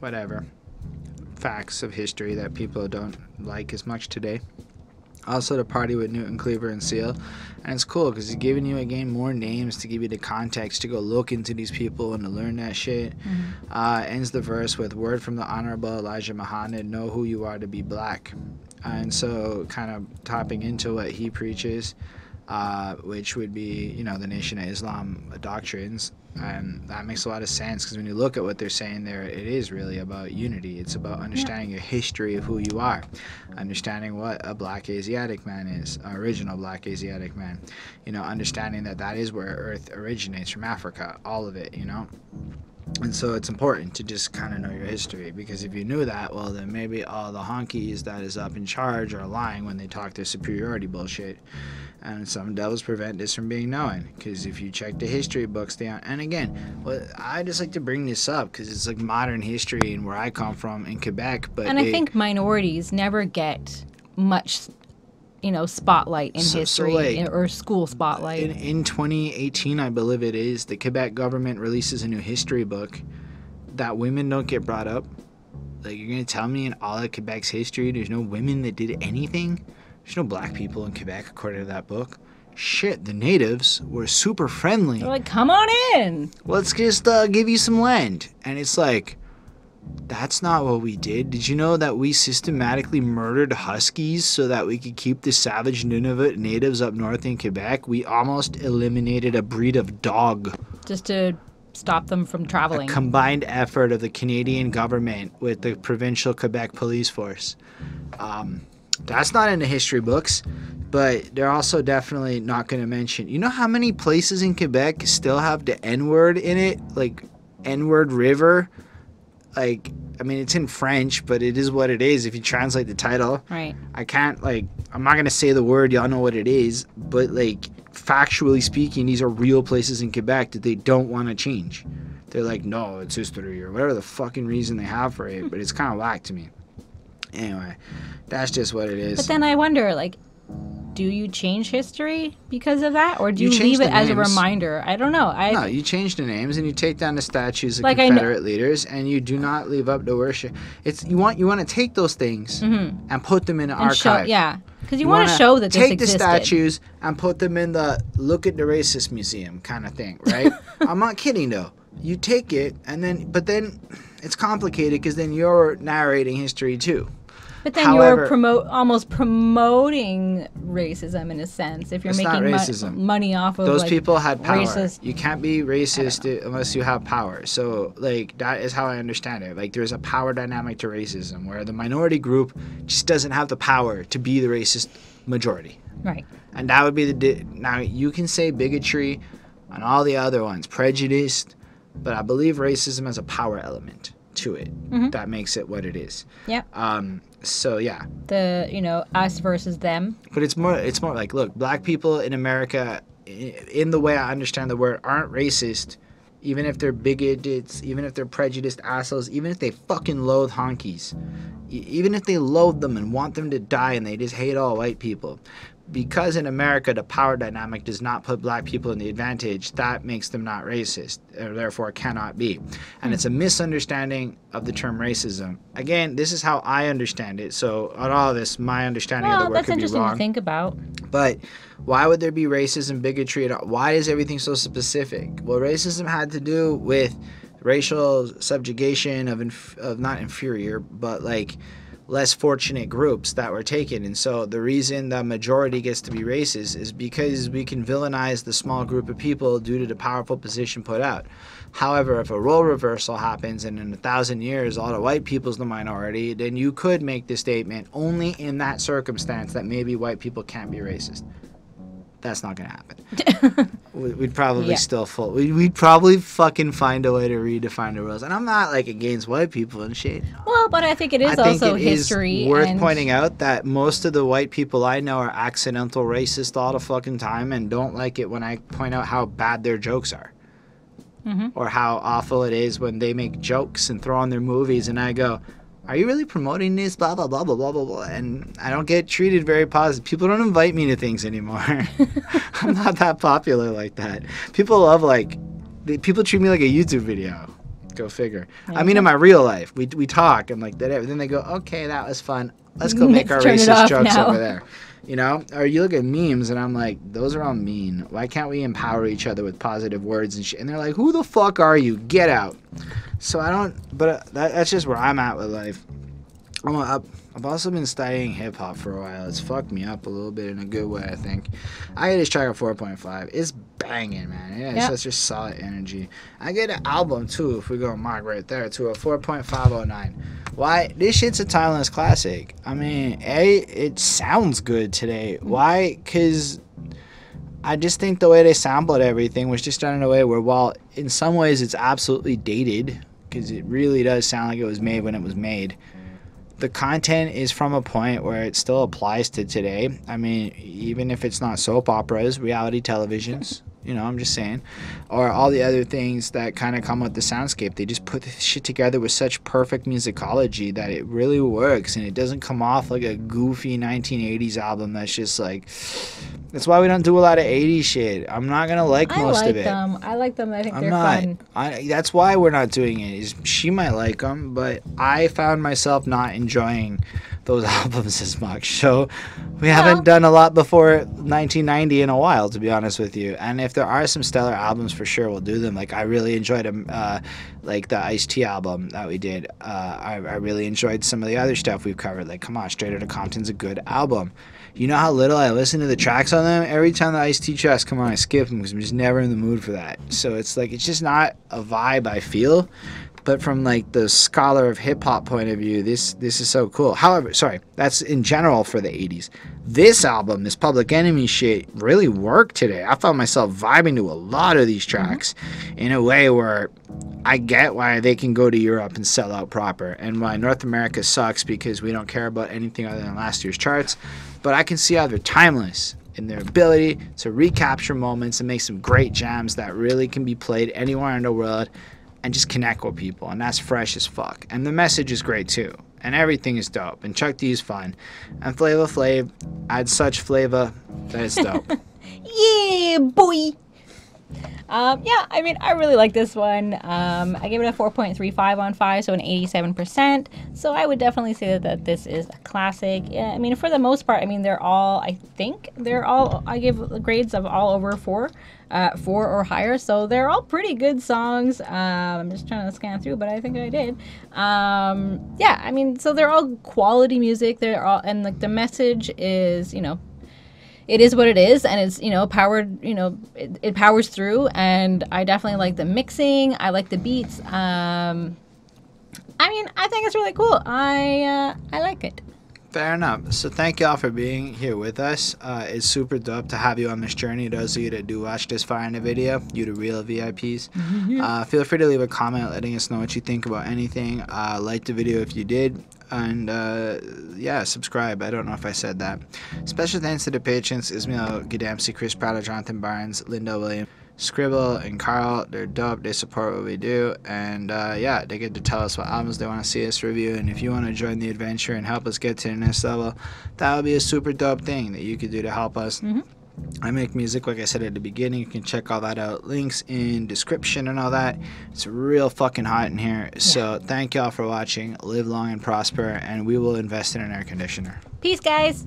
Whatever. Facts of history that people don't like as much today. Also to party with Newton, Cleaver, and Seal. And it's cool because he's giving you, again, more names to give you the context to go look into these people and to learn that shit. Mm-hmm. Ends the verse with, word from the Honorable Elijah Muhammad, know who you are to be black. And so kind of topping into what he preaches, which would be, the Nation of Islam doctrines. And that makes a lot of sense because when you look at what they're saying there, it is really about unity. It's about understanding your history of who you are, understanding what a black Asiatic man is, original black Asiatic man, understanding that that is where Earth originates from, Africa, all of it, And so it's important to just kind of know your history, because if you knew that, well, then maybe all the honkies that is up in charge are lying when they talk their superiority bullshit. And some devils prevent this from being known, because if you check the history books, they aren't. And again, well, I just like to bring this up because it's like modern history and where I come from in Quebec. But and I think minorities never get much spotlight in history, like, or school spotlight. In 2018, I believe it is, the Quebec government releases a new history book that women don't get brought up. Like, you're going to tell me in all of Quebec's history, there's no women that did anything? There's no black people in Quebec, according to that book. Shit, the natives were super friendly. They're like, come on in. Let's just give you some land. And it's like, that's not what we did. Did you know that we systematically murdered huskies so that we could keep the savage Nunavut natives up north in Quebec? We almost eliminated a breed of dog. Just to stop them from traveling. A combined effort of the Canadian government with the provincial Quebec police force. That's not in the history books, but they're also definitely not going to mention. You know how many places in Quebec still have the N-word in it? Like, N-word river? Like, I mean, it's in French, but it is what it is if you translate the title. Right. I can't, like, I'm not going to say the word. Y'all know what it is. But, like, factually speaking, these are real places in Quebec that they don't want to change. They're like, no, it's history or whatever the fucking reason they have for it. But it's kind of whack to me. Anyway, that's just what it is. But then I wonder, like, do you change history because of that, or do you leave it as a reminder? I don't know. No, you change the names and you take down the statues of Confederate leaders, and you do not leave up the worship. It's you want to take those things and put them in an archive. Yeah, because you want to show that this existed. Take the statues and put them in the look at the racist museum kind of thing, right? I'm not kidding though. You take it and then, but then it's complicated because then you're narrating history too. But then you're almost promoting racism in a sense if you're making money off of those like, people had power. Racist. You can't be racist unless you have power. So like that is how I understand it. Like there's a power dynamic to racism where the minority group just doesn't have the power to be the racist majority. Right. And that would be the now you can say bigotry and all the other ones, prejudice, but I believe racism has a power element. to it. Mm-hmm. That makes it what it is. Yeah. So yeah. The, you know, us versus them. But it's more like, look, black people in America, in the way I understand the word, aren't racist, even if they're bigoted, even if they're prejudiced assholes, even if they fucking loathe honkies, even if they loathe them and want them to die and they just hate all white people. Because in America, the power dynamic does not put black people in the advantage, that makes them not racist, or therefore cannot be. And it's a misunderstanding of the term racism. Again, this is how I understand it. So on all of this, my understanding of the word could be wrong. Well, that's interesting to think about. But why would there be racism, bigotry? Why is everything so specific? Well, racism had to do with racial subjugation of not inferior, but like less fortunate groups that were taken. And so the reason the majority gets to be racist is because we can villainize the small group of people due to the powerful position put out. However, if a role reversal happens and in 1,000 years all the white people's the minority, then you could make the statement only in that circumstance that maybe white people can't be racist. That's not gonna happen. We'd probably still we'd probably fucking find a way to redefine the rules. And I'm not like against white people and shit. Well, but I think it is also history. It's worth pointing out that most of the white people I know are accidental racist all the fucking time and don't like it when I point out how bad their jokes are. Mm-hmm. Or how awful it is when they make jokes and throw on their movies and I go, are you really promoting this? Blah, blah, blah, blah, blah, blah, blah. And I don't get treated very positive. People don't invite me to things anymore. I'm not that popular like that. People love, like, people treat me like a YouTube video. Go figure. Maybe. I mean, in my real life, we talk and like that. Then they go, okay, that was fun. Let's go make our racist jokes now. Over there. You know, or you look at memes and I'm like, those are all mean. Why can't we empower each other with positive words and shit? And they're like, who the fuck are you? Get out. So I don't, but that's just where I'm at with life. I've also been studying hip hop for a while. It's fucked me up a little bit in a good way, I think. I get this track at 4.5. It's banging, man. Yeah, it's just solid energy. I get an album too, if we go mock right there, to a 4.509. Why? This shit's a timeless classic. I mean, A, it sounds good today. Why? Because I just think the way they sampled everything was just done in a way where, while in some ways it's absolutely dated, because it really does sound like it was made when it was made, the content is from a point where it still applies to today. I mean, even if it's not soap operas, reality televisions, you know, I'm just saying, or all the other things that kind of come with the soundscape. They just put this shit together with such perfect musicology that it really works, and it doesn't come off like a goofy 1980s album that's just like... That's why we don't do a lot of 80s shit. I'm not going to like most of it. I like them. I think they're fun. That's why we're not doing it. She might like them, but I found myself not enjoying those albums as much. So we haven't done a lot before 1990 in a while, to be honest with you. And if there are some stellar albums, for sure we'll do them. Like, I really enjoyed them, like the Ice-T album that we did. I really enjoyed some of the other stuff we've covered. Like, come on, Straight Outta Compton's a good album. You know how little I listen to the tracks on them? Every time the Ice-T tracks come on, I skip them because I'm just never in the mood for that. So it's like, it's just not a vibe I feel. But from like the scholar of hip-hop point of view, this is so cool. However, sorry, that's in general for the 80s. This album, this Public Enemy shit, really worked today. I found myself vibing to a lot of these tracks in a way where I get why they can go to Europe and sell out proper, and why North America sucks because we don't care about anything other than last year's charts. But I can see how they're timeless in their ability to recapture moments and make some great jams that really can be played anywhere in the world and just connect with people. And that's fresh as fuck. And the message is great too. And everything is dope. And Chuck D is fun. And Flava Flav adds such flavor that it's dope. Yeah, boy. Yeah, I mean, I really like this one. I gave it a 4.35 on 5, so an 87%. So I would definitely say that this is a classic. Yeah, I mean, for the most part, I mean, I give grades of all over 4. 4 or higher, so they're all pretty good songs. I'm just trying to scan through, but I think I did. Yeah, I mean, so they're all quality music. They're all, and like the message is, you know, it is what it is, and it's, you know, powered, you know, it powers through. And I definitely like the mixing. I like the beats. I mean, I think it's really cool. I like it. Fair enough. So thank y'all for being here with us. It's super dope to have you on this journey. Those of you that do watch this far in the video, you the real VIPs. Feel free to leave a comment letting us know what you think about anything. Like the video if you did. And yeah, subscribe. I don't know if I said that. Special thanks to the patrons, Ismail Gadamsi, Chris Prada, Jonathan Barnes, Linda Williams, Scribble, and Carl. They're dope. They support what we do, and yeah, they get to tell us what albums they want to see us review. And if you want to join the adventure and help us get to the next level, that would be a super dope thing that you could do to help us. I make music, like I said at the beginning. You can check all that out, links in description and all that. It's real fucking hot in here. So thank y'all for watching. Live long and prosper, and we will invest in an air conditioner. Peace, guys.